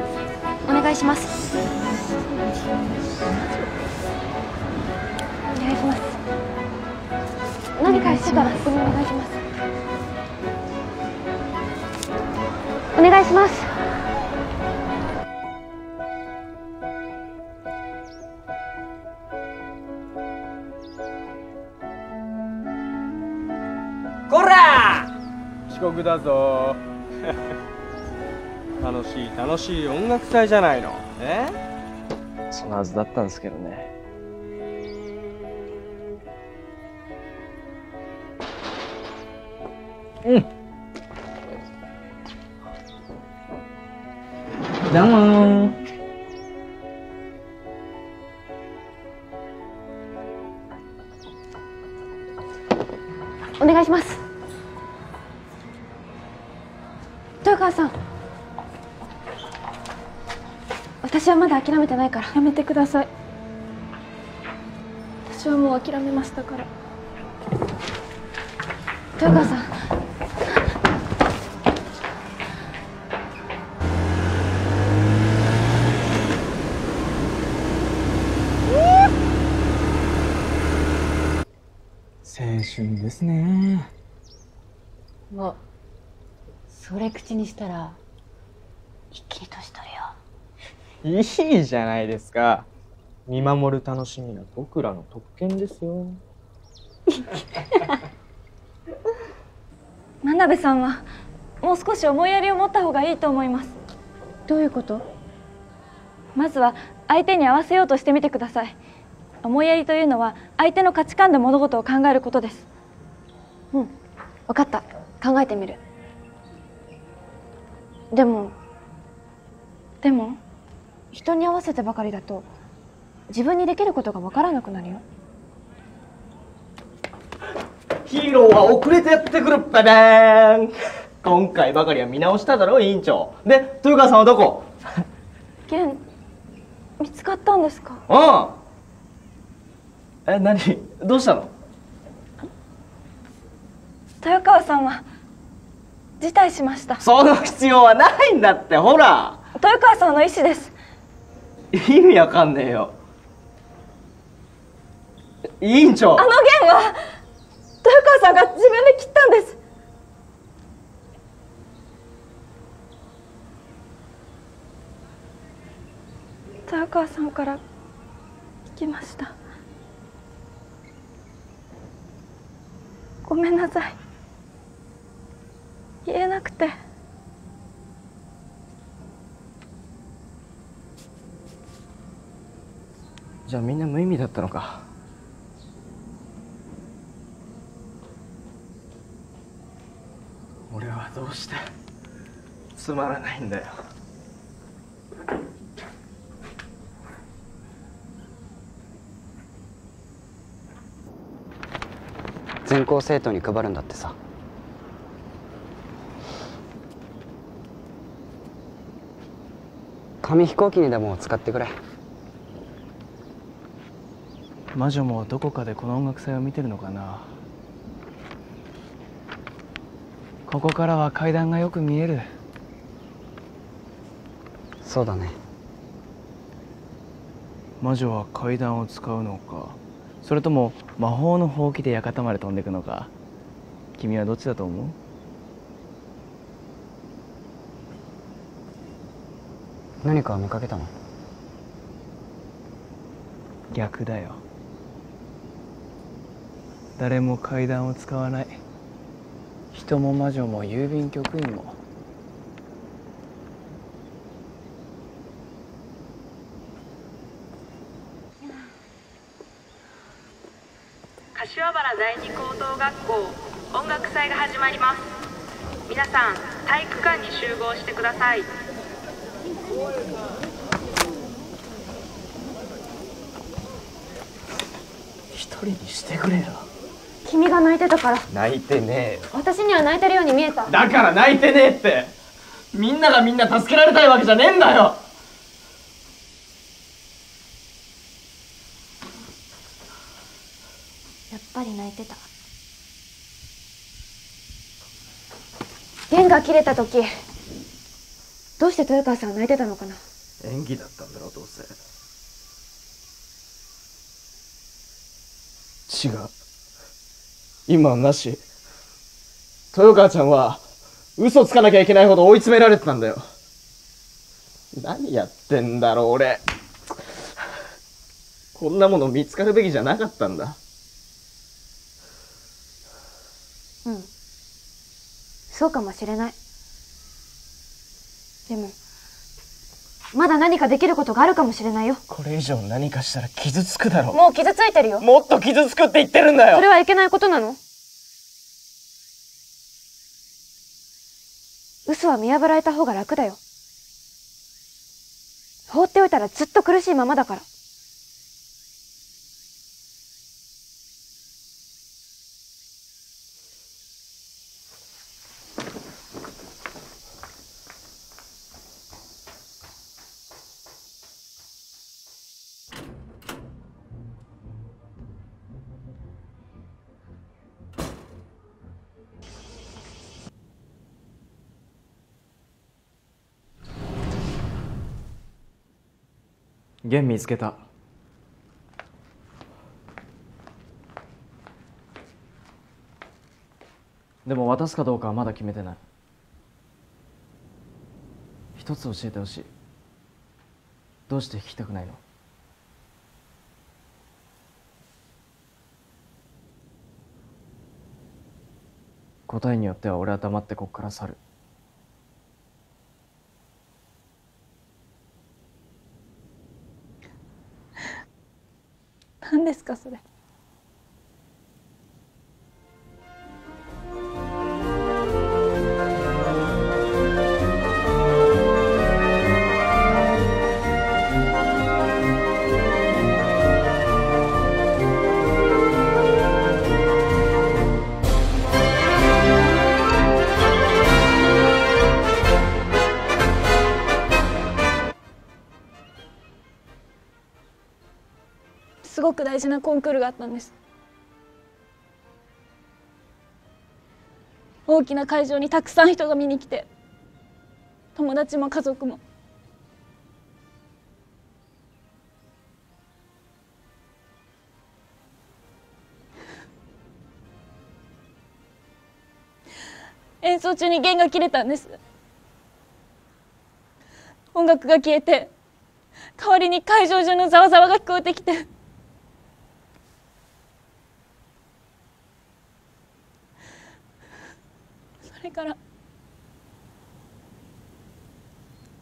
お願いします。お願いします。何かしてたら確認お願いします。お願いします。こら！遅刻だぞ。楽しい音楽祭じゃないの。そのはずだったんですけどね。どうもお願いします。豊川さん、私はまだ諦めてないから。やめてください。私はもう諦めましたから。豊川さん、青春ですね。もうそれ口にしたら一気に年取るよ。いいじゃないですか。見守る楽しみは僕らの特権ですよ。真鍋さんはもう少し思いやりを持った方がいいと思います。どういうこと？まずは相手に合わせようとしてみてください。思いやりというのは相手の価値観で物事を考えることです。うん、分かった。考えてみる。でも人に合わせてばかりだと自分にできることが分からなくなるよ。ヒーローは遅れてやってくる。ババーン。今回ばかりは見直しただろう委員長。で、豊川さんはどこ？現見つかったんですか？うん。え、何？どうしたの？豊川さんは辞退しました。その必要はないんだって。ほら、豊川さんの意思です。意味わかんねえよ委員長。あの弦は豊川さんが自分で切ったんです。豊川さんから聞きました。ごめんなさい、言えなくて。じゃあみんな無意味だったのか。俺はどうしてつまらないんだよ。全校生徒に配るんだってさ。紙飛行機にでも使ってくれ。魔女もどこかでこの音楽祭を見てるのかな。ここからは階段がよく見える。そうだね。魔女は階段を使うのか、それとも魔法のほうきで館まで飛んでいくのか。君はどっちだと思う？何か見かけたの？逆だよ。誰も階段を使わない。人も魔女も郵便局員も。柏原第二高等学校音楽祭が始まります。皆さん体育館に集合してください。一人にしてくれよ。君が泣いてたから。泣いてねえ。私には泣いてるように見えた。だから泣いてねえって。みんながみんな助けられたいわけじゃねえんだよ。弦が切れた時どうして豊川さんは泣いてたのかな。演技だったんだろうどうせ。違う、今はなし。豊川ちゃんは嘘つかなきゃいけないほど追い詰められてたんだよ。何やってんだろう俺。こんなもの見つかるべきじゃなかったんだ。うん、そうかもしれない。でもまだ何かできることがあるかもしれないよ。これ以上何かしたら傷つくだろ。もう傷ついてるよ。もっと傷つくって言ってるんだよ。それはいけないことなの？嘘は見破られた方が楽だよ。放っておいたらずっと苦しいままだから。弦見つけた。でも渡すかどうかはまだ決めてない。一つ教えてほしい。どうして弾きたくないの？答えによっては俺は黙ってこっから去る。何ですかそれ。すごく大事なコンクールがあったんです。大きな会場にたくさん人が見に来て、友達も家族も。演奏中に弦が切れたんです。音楽が消えて、代わりに会場中のざわざわが聞こえてきて、それから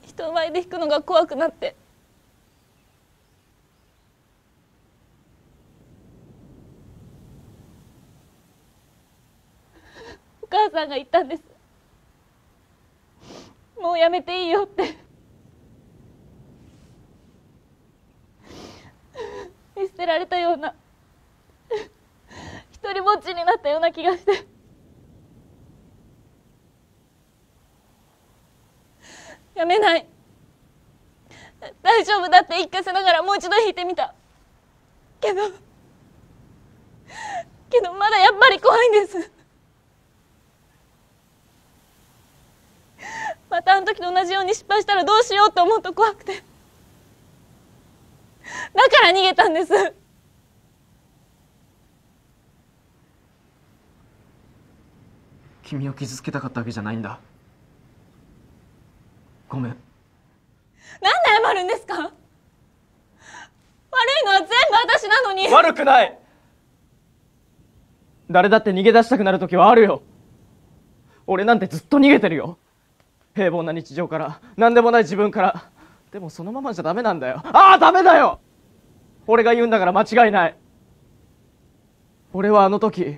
人前で弾くのが怖くなって、お母さんが言ったんです。もうやめていいよって。見捨てられたような、独りぼっちになったような気がして、やめない、大丈夫だって言い聞かせながらもう一度弾いてみた。けどまだやっぱり怖いんです。またあの時と同じように失敗したらどうしようと思うと怖くて、だから逃げたんです。君を傷つけたかったわけじゃないんだ。ごめん。なんで謝るんですか？悪いのは全部私なのに。悪くない。誰だって逃げ出したくなる時はあるよ。俺なんてずっと逃げてるよ。平凡な日常から、何でもない自分から。でもそのままじゃダメなんだよ。ああダメだよ。俺が言うんだから間違いない。俺はあの時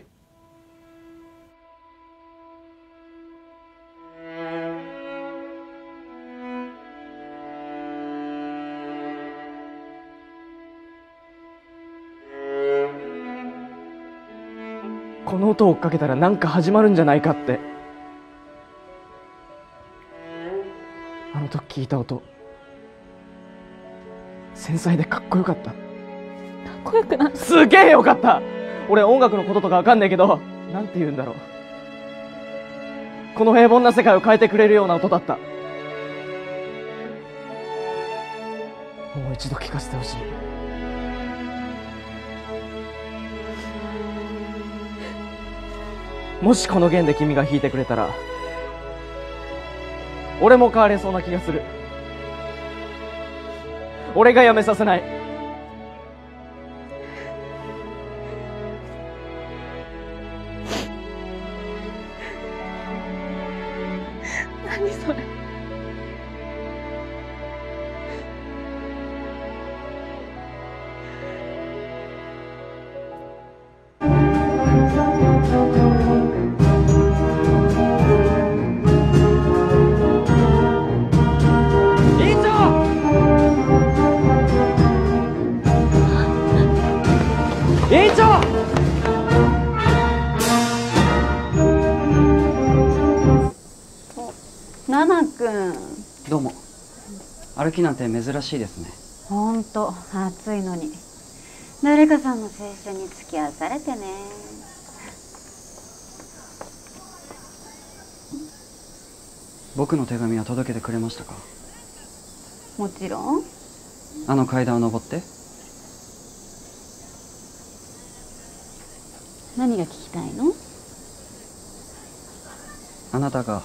この音を追っかけたらなんか始まるんじゃないかって、あの時聞いた音、繊細でかっこよかった。かっこよくない？すげえよかった。俺音楽のこととかわかんないけど、なんて言うんだろう、この平凡な世界を変えてくれるような音だった。もう一度聞かせてほしい。もしこの弦で君が弾いてくれたら、俺も変われそうな気がする。俺がやめさせない。何それ。委員長、ナナ君、どうも。歩きなんて珍しいですね。ほんと暑いのに誰かさんの青春に付き合わされてね。僕の手紙は届けてくれましたか？もちろん。あの階段を登って。何が聞きたいの？あなたが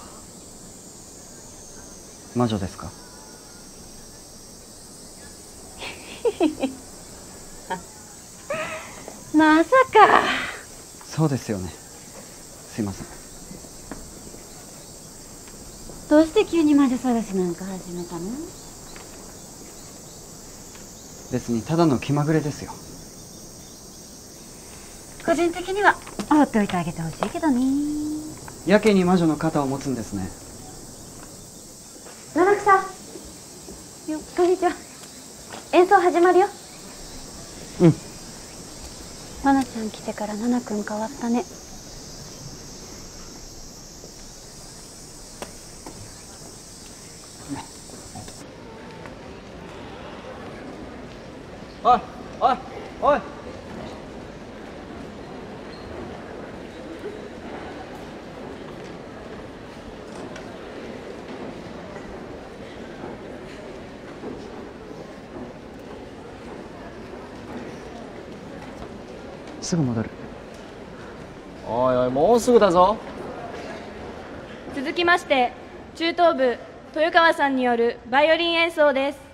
魔女ですか？まさか。そうですよね。すいません。どうして急に魔女探しなんか始めたの？別にただの気まぐれですよ。個人的には放っておいてあげてほしいけどね。やけに魔女の肩を持つんですね。七草よ、こんにちは。演奏始まるよ。うん。マナちゃん来てからナナ君変わったね。おいおいおい。すぐ戻る。おいおい、もうすぐだぞ。続きまして、中等部豊川さんによるバイオリン演奏です。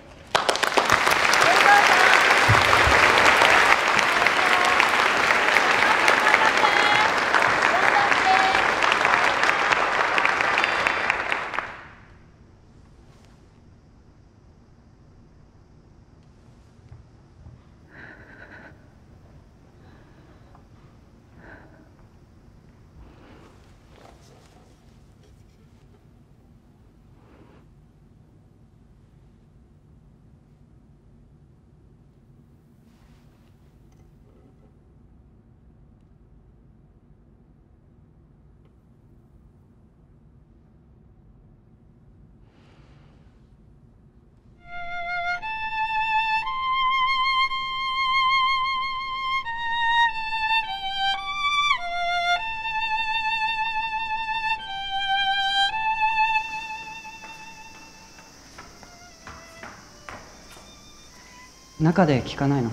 中で聞かないの？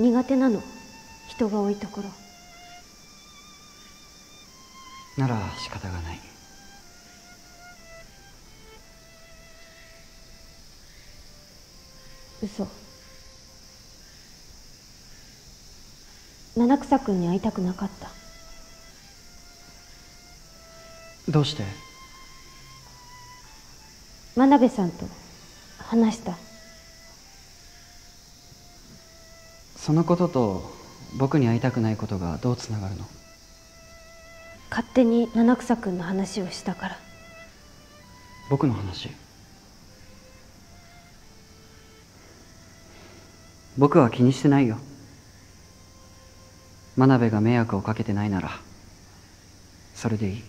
苦手なの、人が多いところ。なら仕方がない。嘘。七草君に会いたくなかった。どうして？真鍋さんと話した。そのことと僕に会いたくないことがどうつながるの？勝手に七草くんの話をしたから。僕の話？僕は気にしてないよ。真鍋が迷惑をかけてないならそれでいい。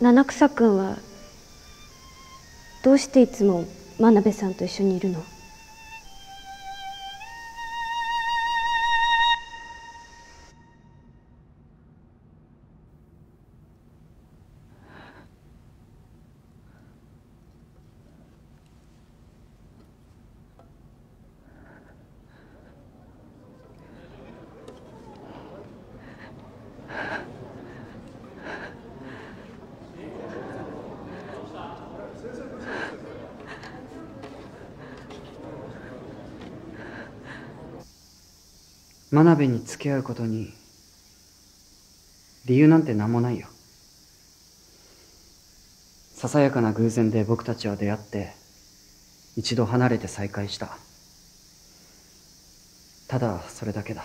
七草くんはどうしていつも真鍋さんと一緒にいるの？真鍋に付き合うことに理由なんて何もないよ。ささやかな偶然で僕たちは出会って、一度離れて再会した。ただそれだけだ。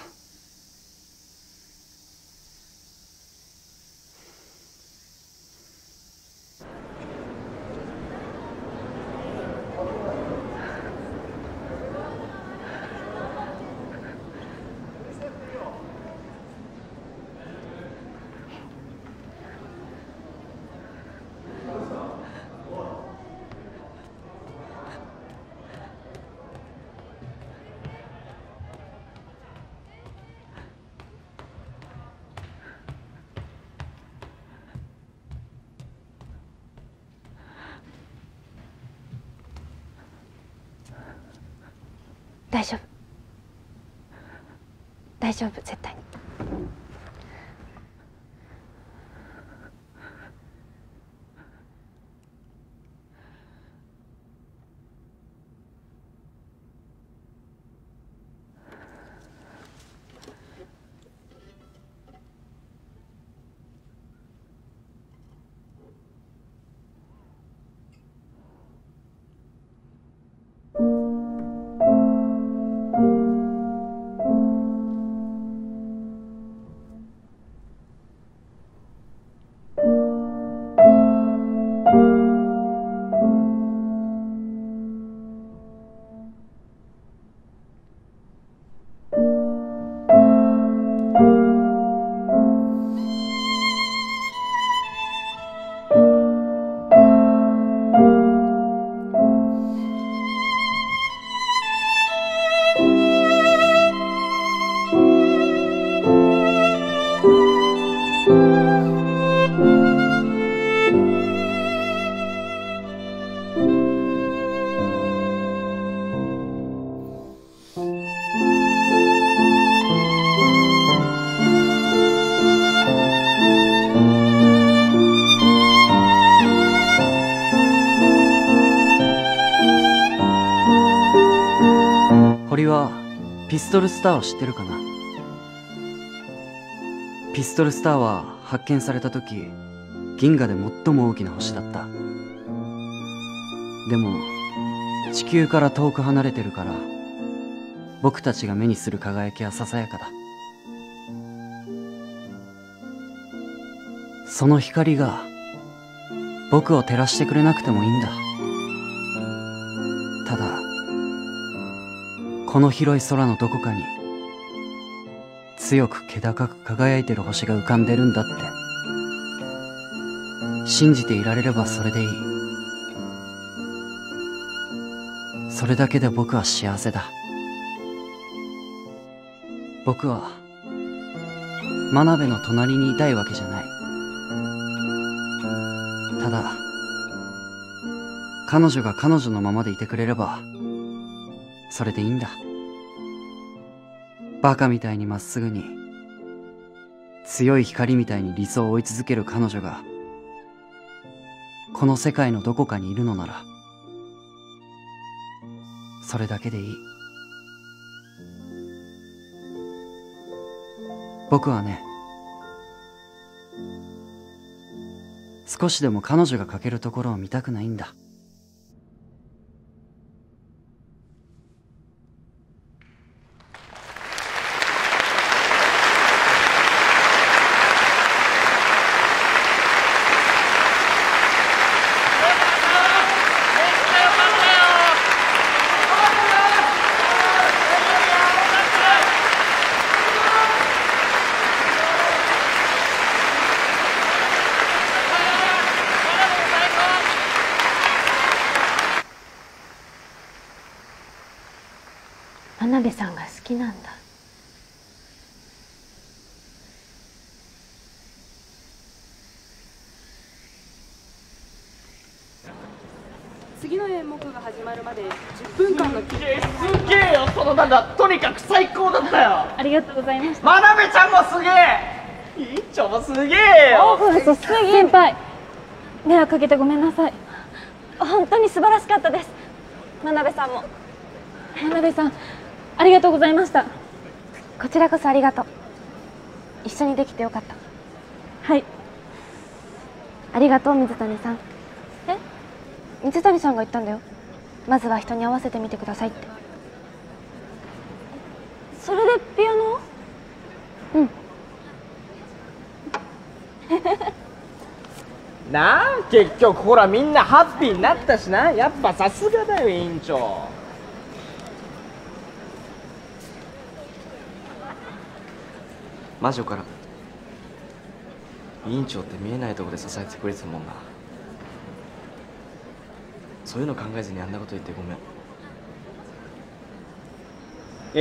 大丈夫大丈夫、絶対に。ピストルスターを知ってるかな？ピストルスターは発見された時、銀河で最も大きな星だった。でも地球から遠く離れてるから、僕たちが目にする輝きはささやかだ。その光が僕を照らしてくれなくてもいいんだ。ただこの広い空のどこかに強く気高く輝いてる星が浮かんでるんだって信じていられればそれでいい。それだけで僕は幸せだ。僕は真鍋の隣にいたいわけじゃない。ただ彼女が彼女のままでいてくれればそれでいいんだ。バカみたいにまっすぐに、強い光みたいに理想を追い続ける彼女が、この世界のどこかにいるのなら、それだけでいい。僕はね、少しでも彼女が欠けるところを見たくないんだ。真鍋さんが好きなんだ。次の演目が始まるまで10分間の休憩。すげえよ、そのなんだ、とにかく最高だったよ。ありがとうございました。真鍋ちゃんもすげえ、委員長もすげえよ。先輩、迷惑かけてごめんなさい。本当に素晴らしかったです。真鍋さんも。真鍋さん、ありがとうございました。こちらこそありがとう。一緒にできてよかった。はい。ありがとう、水谷さん。え？水谷さんが言ったんだよ。まずは人に合わせてみてくださいって。それでピアノを？うん。なあ、結局ほらみんなハッピーになったしな。やっぱさすがだよ、委員長。魔女から委員長って見えないところで支えてくれてたもんな。そういうの考えずにあんなこと言ってごめ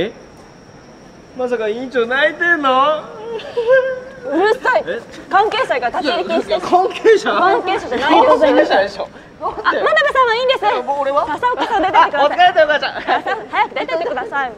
ん。え、まさか委員長泣いてんの？うるさい。い関係者が勝手に禁止です。関係者じゃないです。関係者でしょ。あ、真鍋さんはいいんです。俺は笠岡さん出てってください。お疲れ様でした。早く出てってください。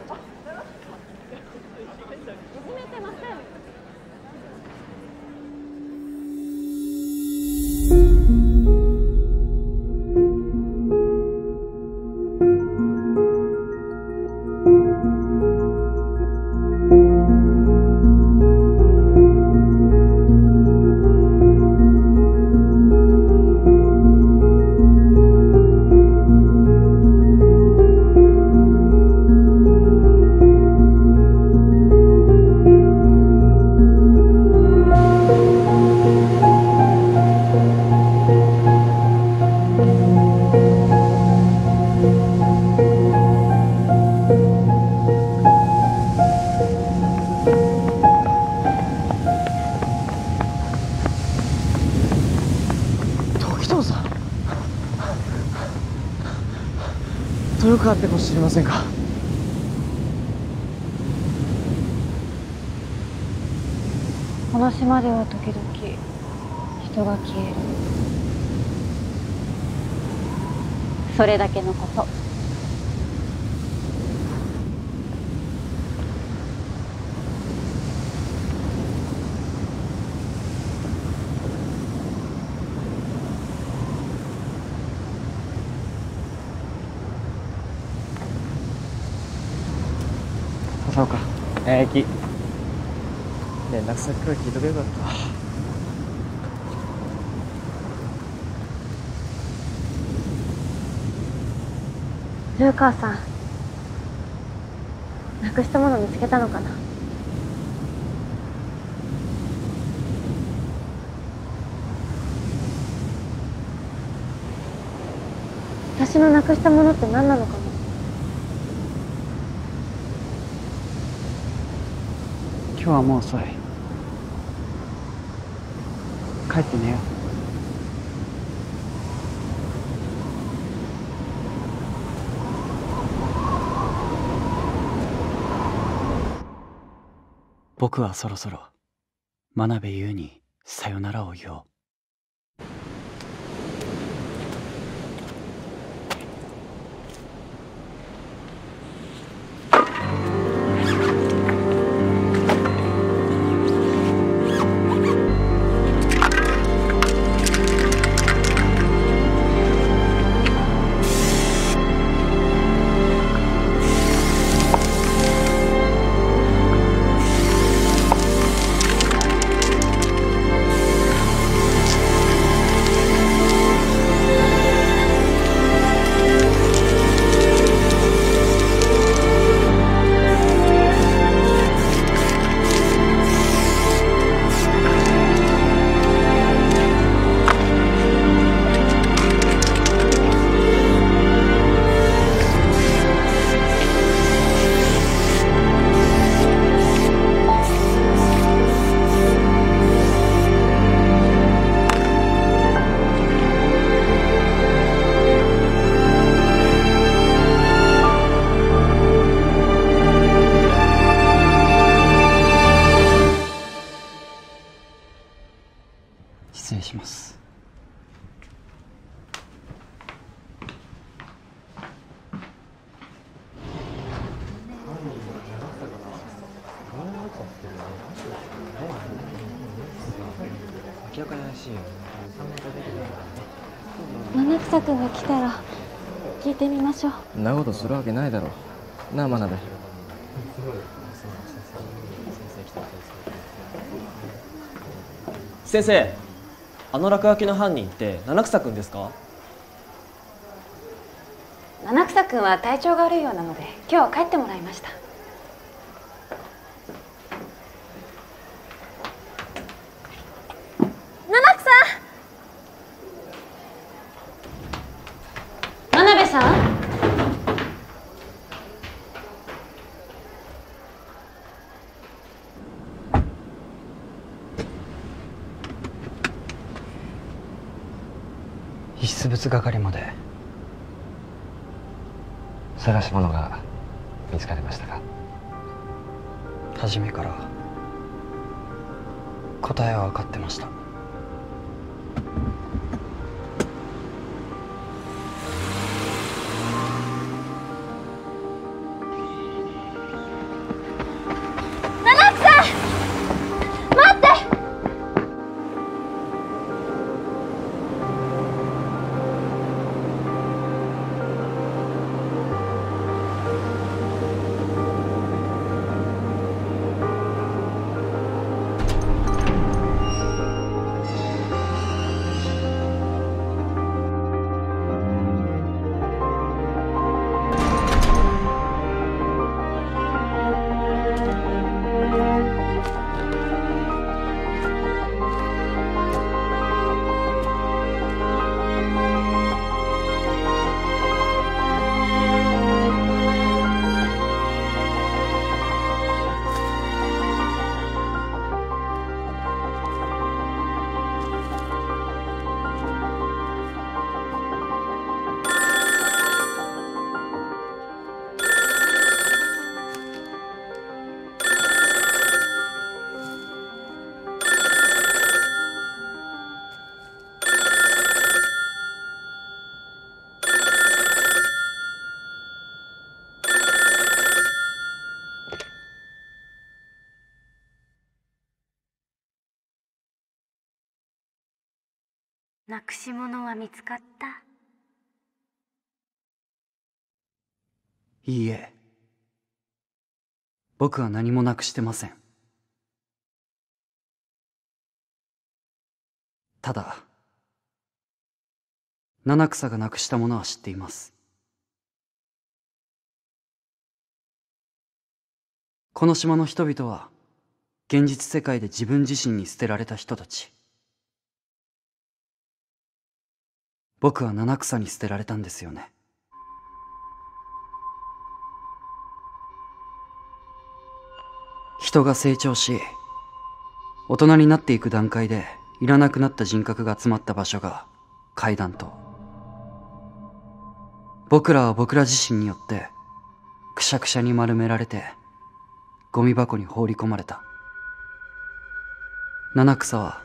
っても知りませんか。この島では時々人が消える。それだけのこと。そうか、駅連絡先から聞いとけばよかった。古川さん、なくしたもの見つけたのかな。私のなくしたものって何なのかな。今日はもう遅い。帰って寝よう。僕はそろそろ真鍋優にさよならを言おう。失礼します。七草君が来たら聞いてみましょう。そんなことするわけないだろうなあ、真鍋。先生、あの落書きの犯人って七草くんですか？七草くんは体調が悪いようなので今日は帰ってもらいました。七草！真鍋さん！遺失物係まで探し物が見つかりましたか？初めから答えは分かってました。なくし物は見つかった？いいえ、僕は何もなくしてません。ただ、七草がなくしたものは知っています。この島の人々は、現実世界で自分自身に捨てられた人たち。僕は七草に捨てられたんですよね。人が成長し、大人になっていく段階でいらなくなった人格が集まった場所が階段と。僕らは僕ら自身によって、くしゃくしゃに丸められて、ゴミ箱に放り込まれた。七草は、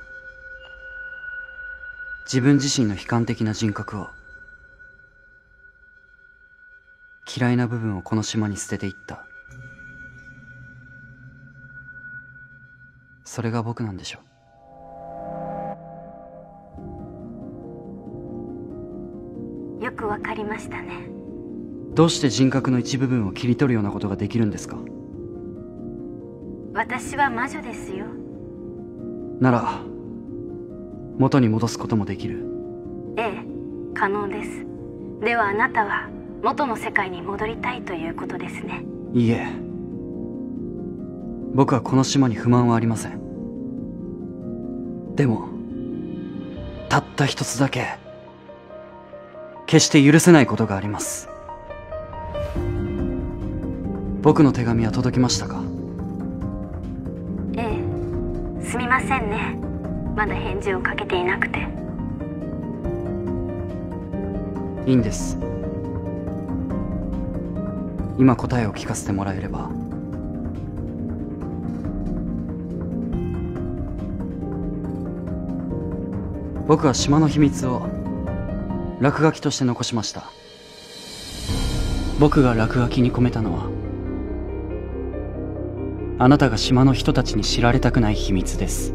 自分自身の悲観的な人格を、嫌いな部分をこの島に捨てていった。それが僕なんでしょう。よくわかりましたね。どうして人格の一部分を切り取るようなことができるんですか？私は魔女ですよ。なら元に戻すこともできる。ええ、可能です。ではあなたは元の世界に戻りたいということですね。いいえ、僕はこの島に不満はありません。でもたった一つだけ決して許せないことがあります。僕の手紙は届きましたか？ええ、すみませんね、まだ返事をかけていなくて。いいんです、今答えを聞かせてもらえれば。僕は島の秘密を落書きとして残しました。僕が落書きに込めたのは、あなたが島の人たちに知られたくない秘密です。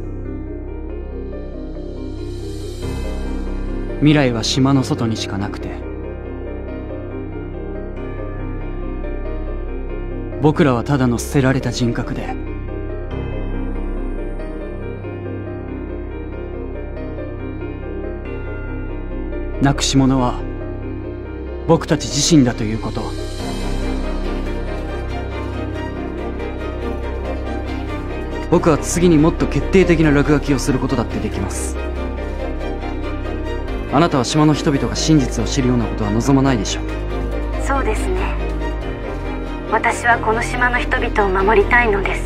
未来は島の外にしかなくて、僕らはただの捨てられた人格で、なくし者は僕たち自身だということ。僕は次にもっと決定的な落書きをすることだってできます。あなたは島の人々が真実を知るようなことは望まないでしょう。そうですね。私はこの島の人々を守りたいのです。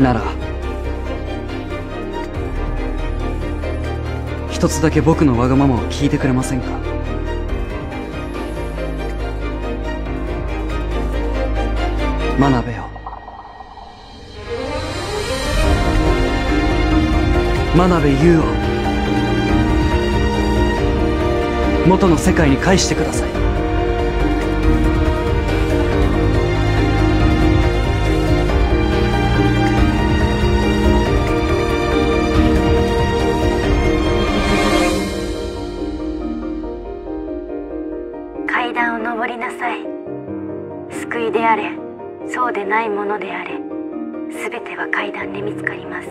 なら、一つだけ僕のわがままを聞いてくれませんか？学べよ。真鍋雄を元の世界に返してください。階段を上りなさい。救いであれ、そうでないものであれ、すべては階段で見つかります。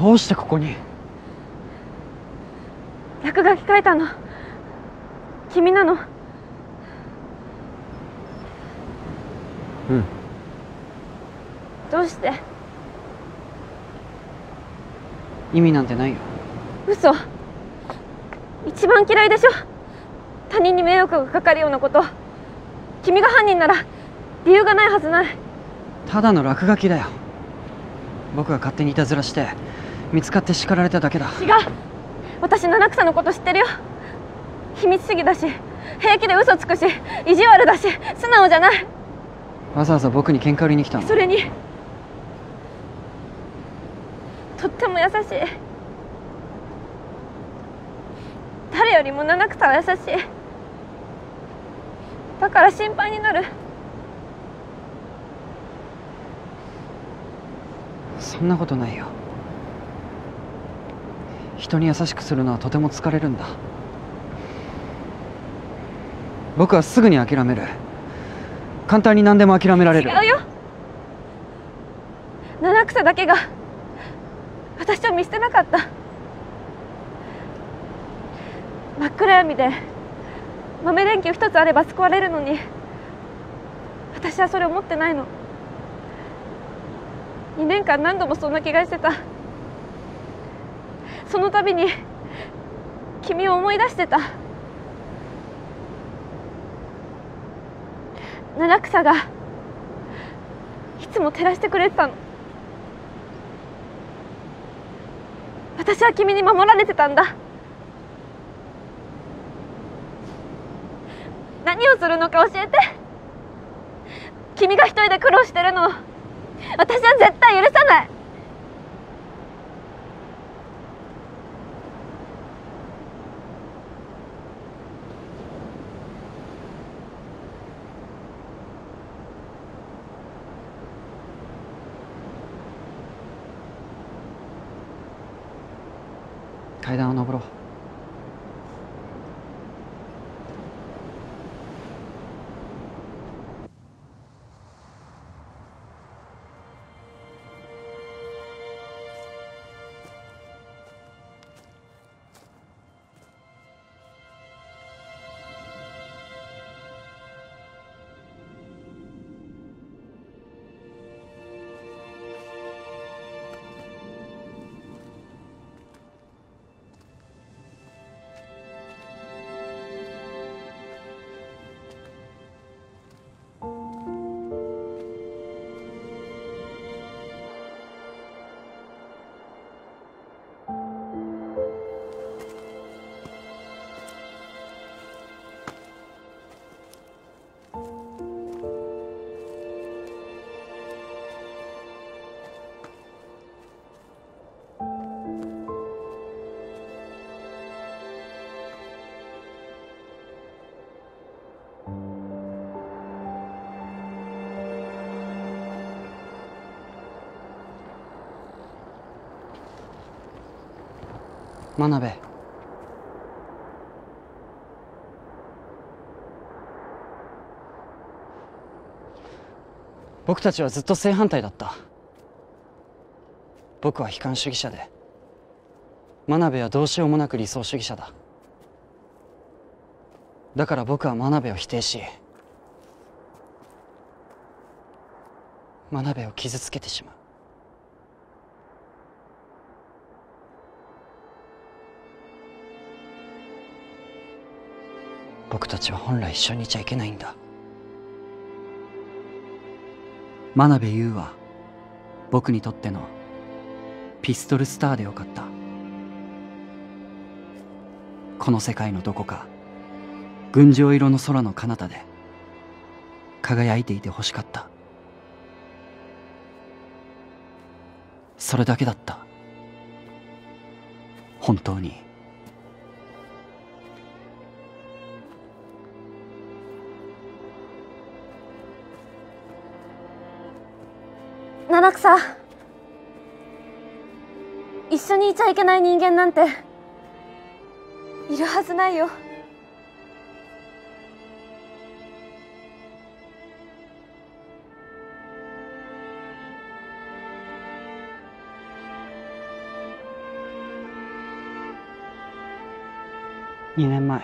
どうしてここに？落書き書いたの君なの。うん。どうして？意味なんてないよ。嘘。一番嫌いでしょ、他人に迷惑がかかるようなこと。君が犯人なら理由がないはずない。ただの落書きだよ。僕が勝手にいたずらして見つかって叱られただけだ。違う、私七草のこと知ってるよ。秘密主義だし、平気で嘘つくし、意地悪だし、素直じゃない。わざわざ僕に喧嘩売りに来たの？それにとっても優しい。誰よりも七草は優しい。だから心配になる。そんなことないよ。人に優しくするのはとても疲れるんだ。僕はすぐに諦める。簡単に何でも諦められる。違うよ。七草だけが私を見捨てなかった。真っ暗闇で豆電球一つあれば救われるのに、私はそれを持ってないの。2年間何度もそんな気がしてた。その度に君を思い出してた。七草がいつも照らしてくれてたの。私は君に守られてたんだ。何をするのか教えて。君が一人で苦労してるの、私は絶対許さない。階段を登ろう。真鍋、僕たちはずっと正反対だった。僕は悲観主義者で、真鍋はどうしようもなく理想主義者だ。だから僕は真鍋を否定し、真鍋を傷つけてしまう。僕たちは本来一緒にいちゃいけないんだ。真鍋優は僕にとってのピストルスターでよかった。この世界のどこか群青色の空の彼方で輝いていてほしかった。それだけだった、本当に。七草、一緒にいちゃいけない人間なんているはずないよ。2年前、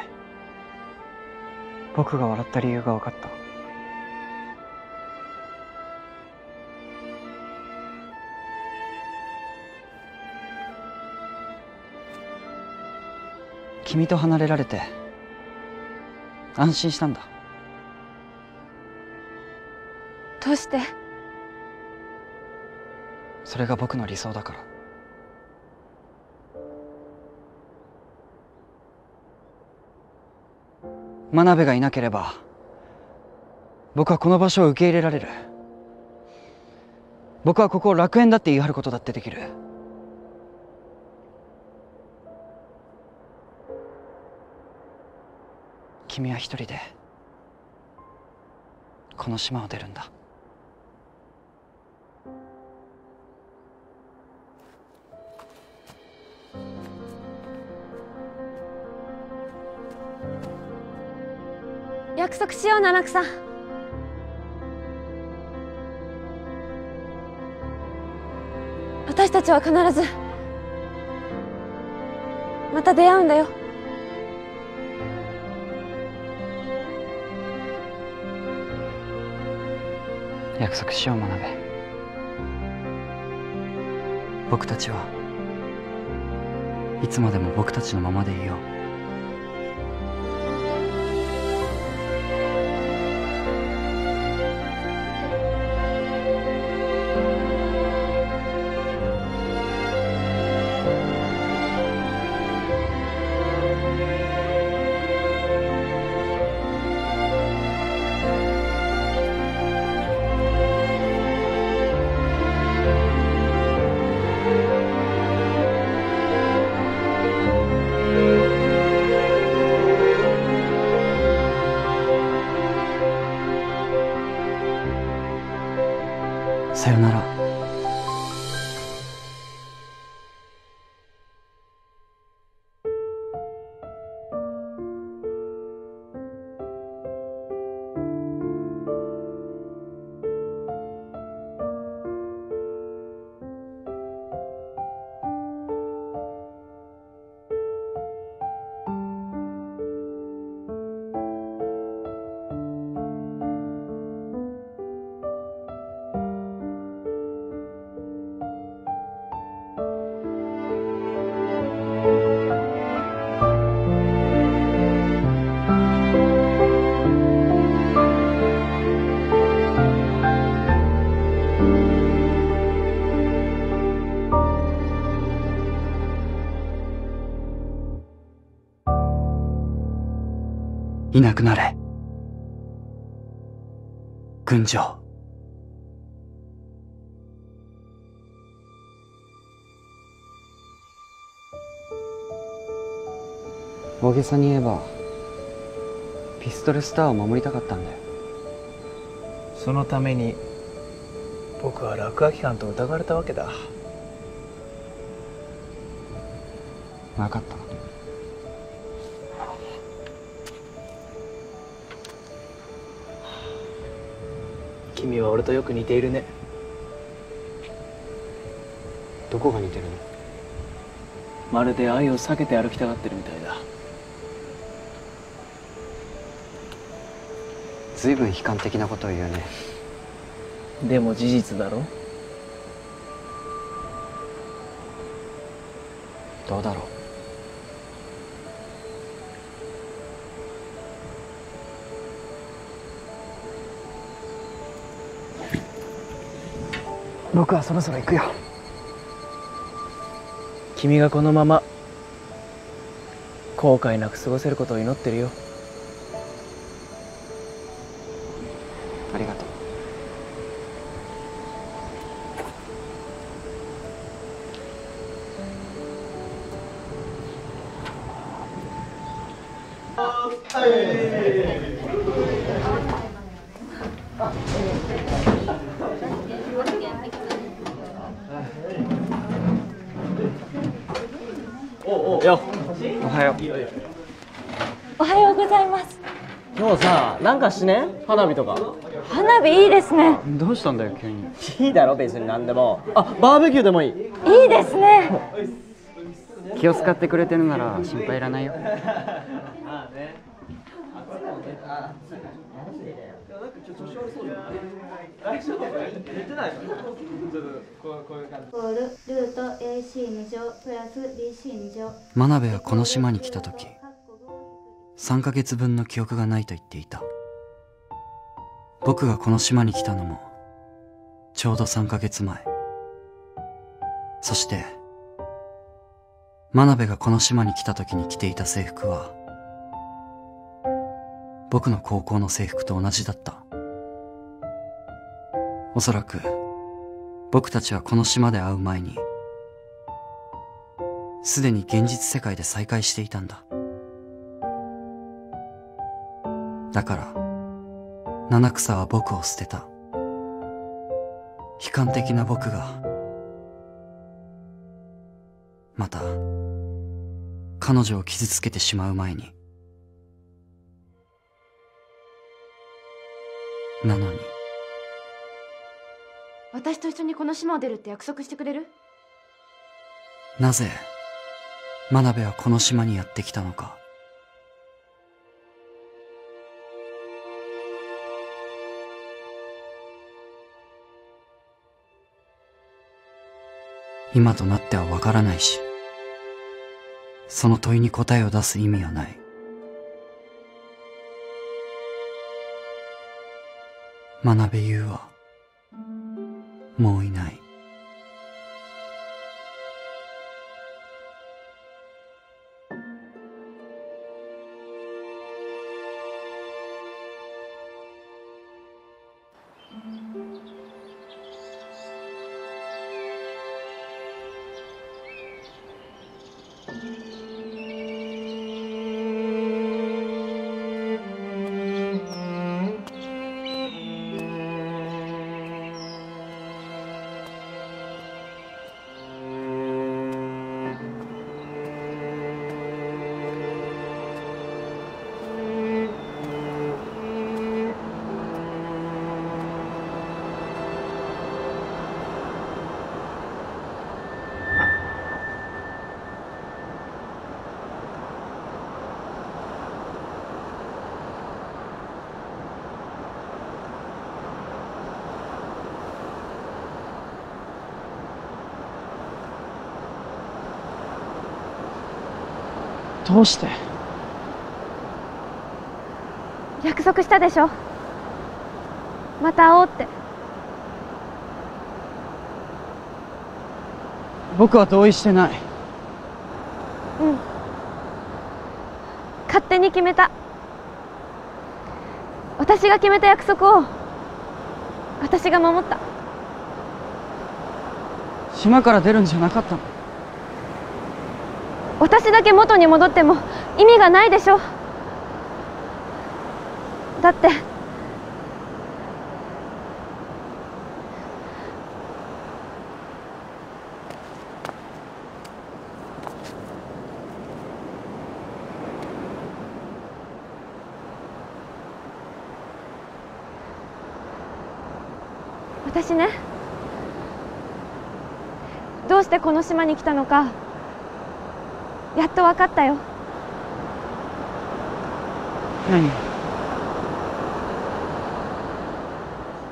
僕が笑った理由が分かった。君と離れられて安心したんだ。どうして？それが僕の理想だから。真鍋がいなければ僕はこの場所を受け入れられる。僕はここを楽園だって言い張ることだってできる。君は一人でこの島を出るんだ。約束しよう、七草。私たちは必ずまた出会うんだよ。約束しよう、真鍋。僕たちはいつまでも僕たちのままでいよう。さよなら。いなくなれ、群青。大げさに言えばピストルスターを守りたかったんだよ。そのために僕は落書き犯と疑われたわけだ。分かった。君は俺とよく似ているね。どこが似てるの？まるで愛を避けて歩きたがってるみたいだ。随分悲観的なことを言うね。でも事実だろ。どうだろう。僕はそろそろ行くよ。君がこのまま後悔なく過ごせることを祈ってるよ。ありがとう。なんかしね、花火とか。花火いいですね。どうしたんだよ急に。いいだろ別に何でも。あ、バーベキューでもいい。いいですね。気を使ってくれてるなら心配いらないよ。真鍋はこの島に来た時、3ヶ月分の記憶がないと言っていた。僕がこの島に来たのもちょうど3ヶ月前。そして真鍋がこの島に来た時に着ていた制服は僕の高校の制服と同じだった。おそらく僕たちはこの島で会う前にすでに現実世界で再会していたんだ。だから七草は僕を捨てた。悲観的な僕がまた彼女を傷つけてしまう前に。なのに、私と一緒にこの島を出るって約束してくれる？なぜ真鍋はこの島にやってきたのか。今となってはわからないし、その問いに答えを出す意味はない。真鍋優はもういない。どうして？約束したでしょ、また会おうって。僕は同意してない。うん、勝手に決めた。私が決めた約束を私が守った。島から出るんじゃなかったの？私だけ元に戻っても意味がないでしょ。だって私ね、どうしてこの島に来たのかやっと分かったよ。何？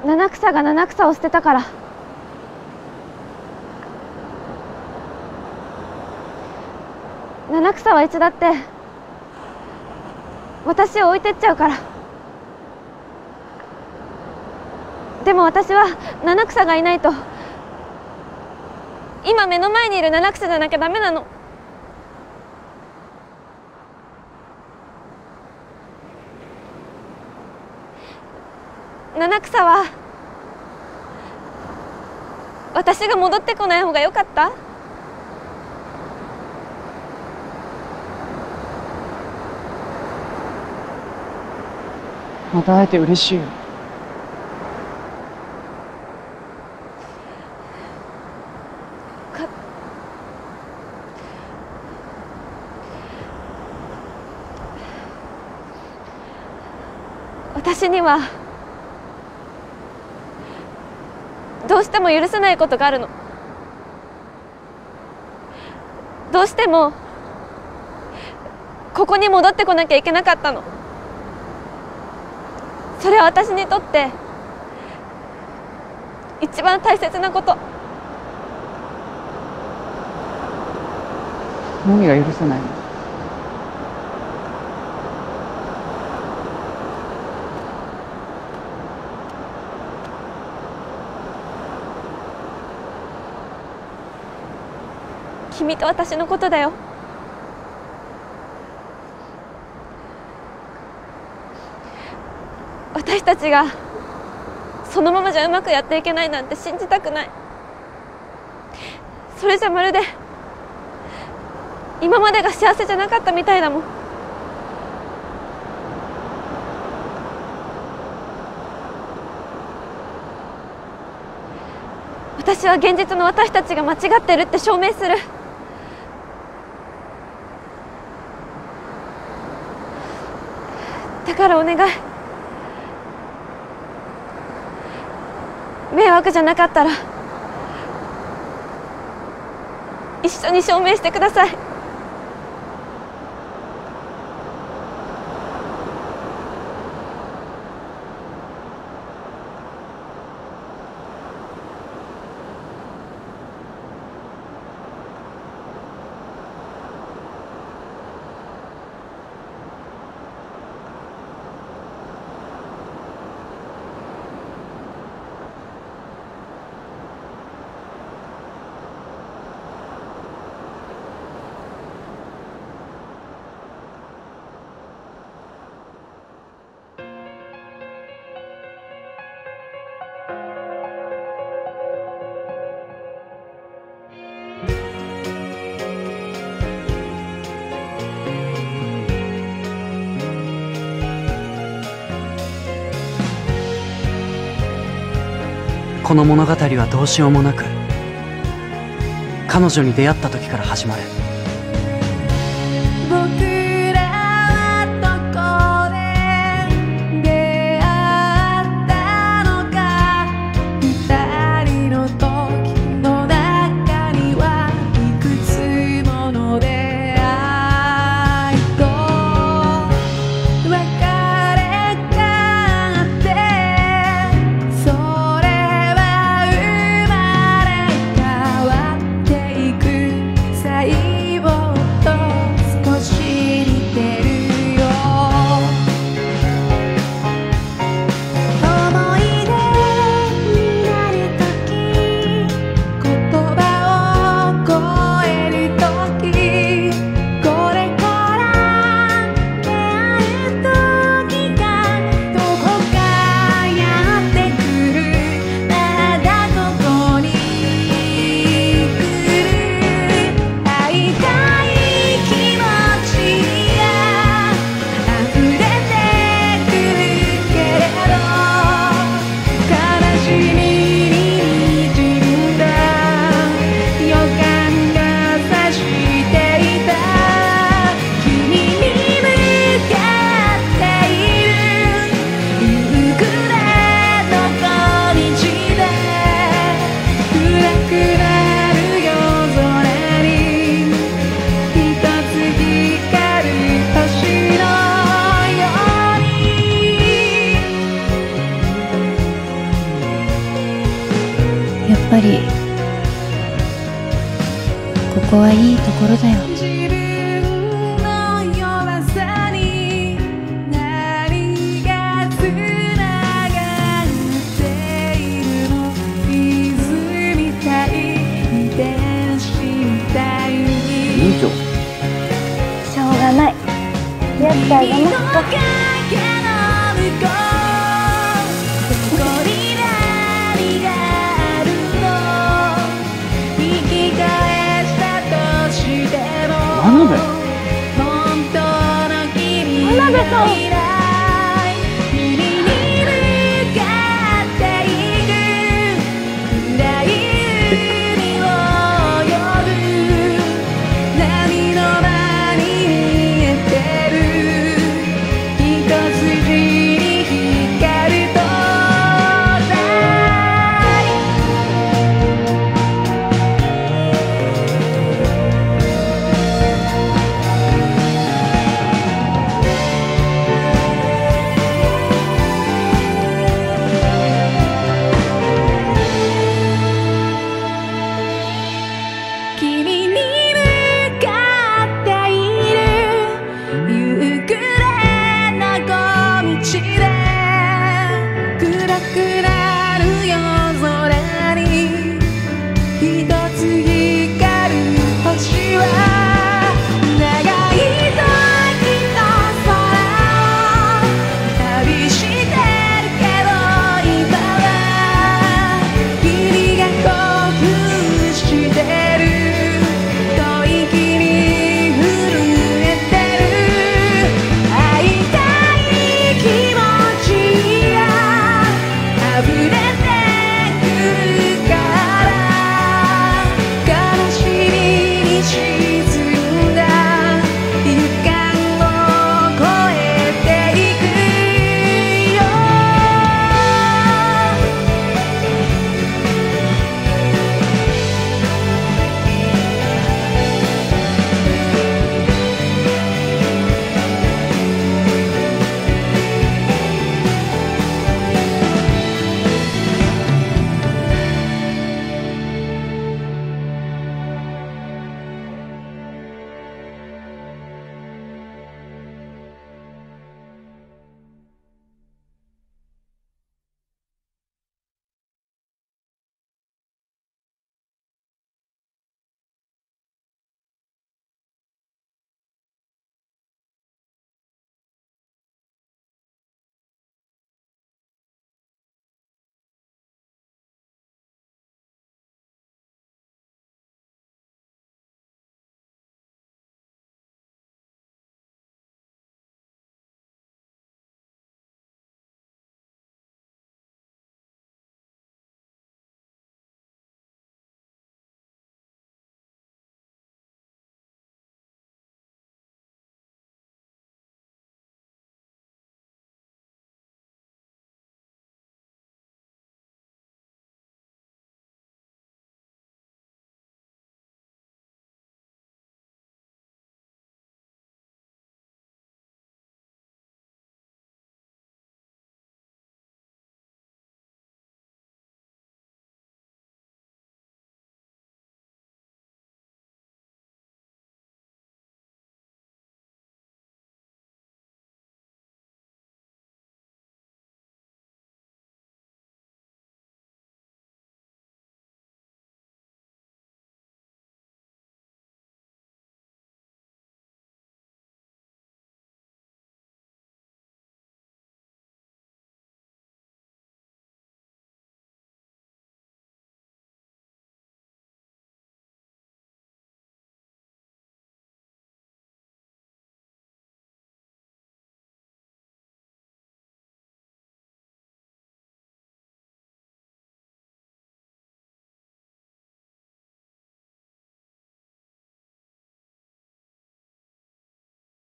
七草が七草を捨てたから。七草はいつだって私を置いてっちゃうから。でも私は七草がいないと今目の前にいる七草じゃなきゃダメなの。七草は私が戻ってこない方が良かった？また会えて嬉しいよ。私にはどうしても許せないことがあるの。どうしてもここに戻ってこなきゃいけなかったの。それは私にとって一番大切なこと。何が許せないの？君と私のことだよ。私たちがそのままじゃうまくやっていけないなんて信じたくない。それじゃまるで今までが幸せじゃなかったみたいだもん。私は現実の私たちが間違ってるって証明する。だからお願い、迷惑じゃなかったら一緒に証明してください。この物語はどうしようもなく、彼女に出会った時から始まる。やっぱりここはいいところだよ。いだね。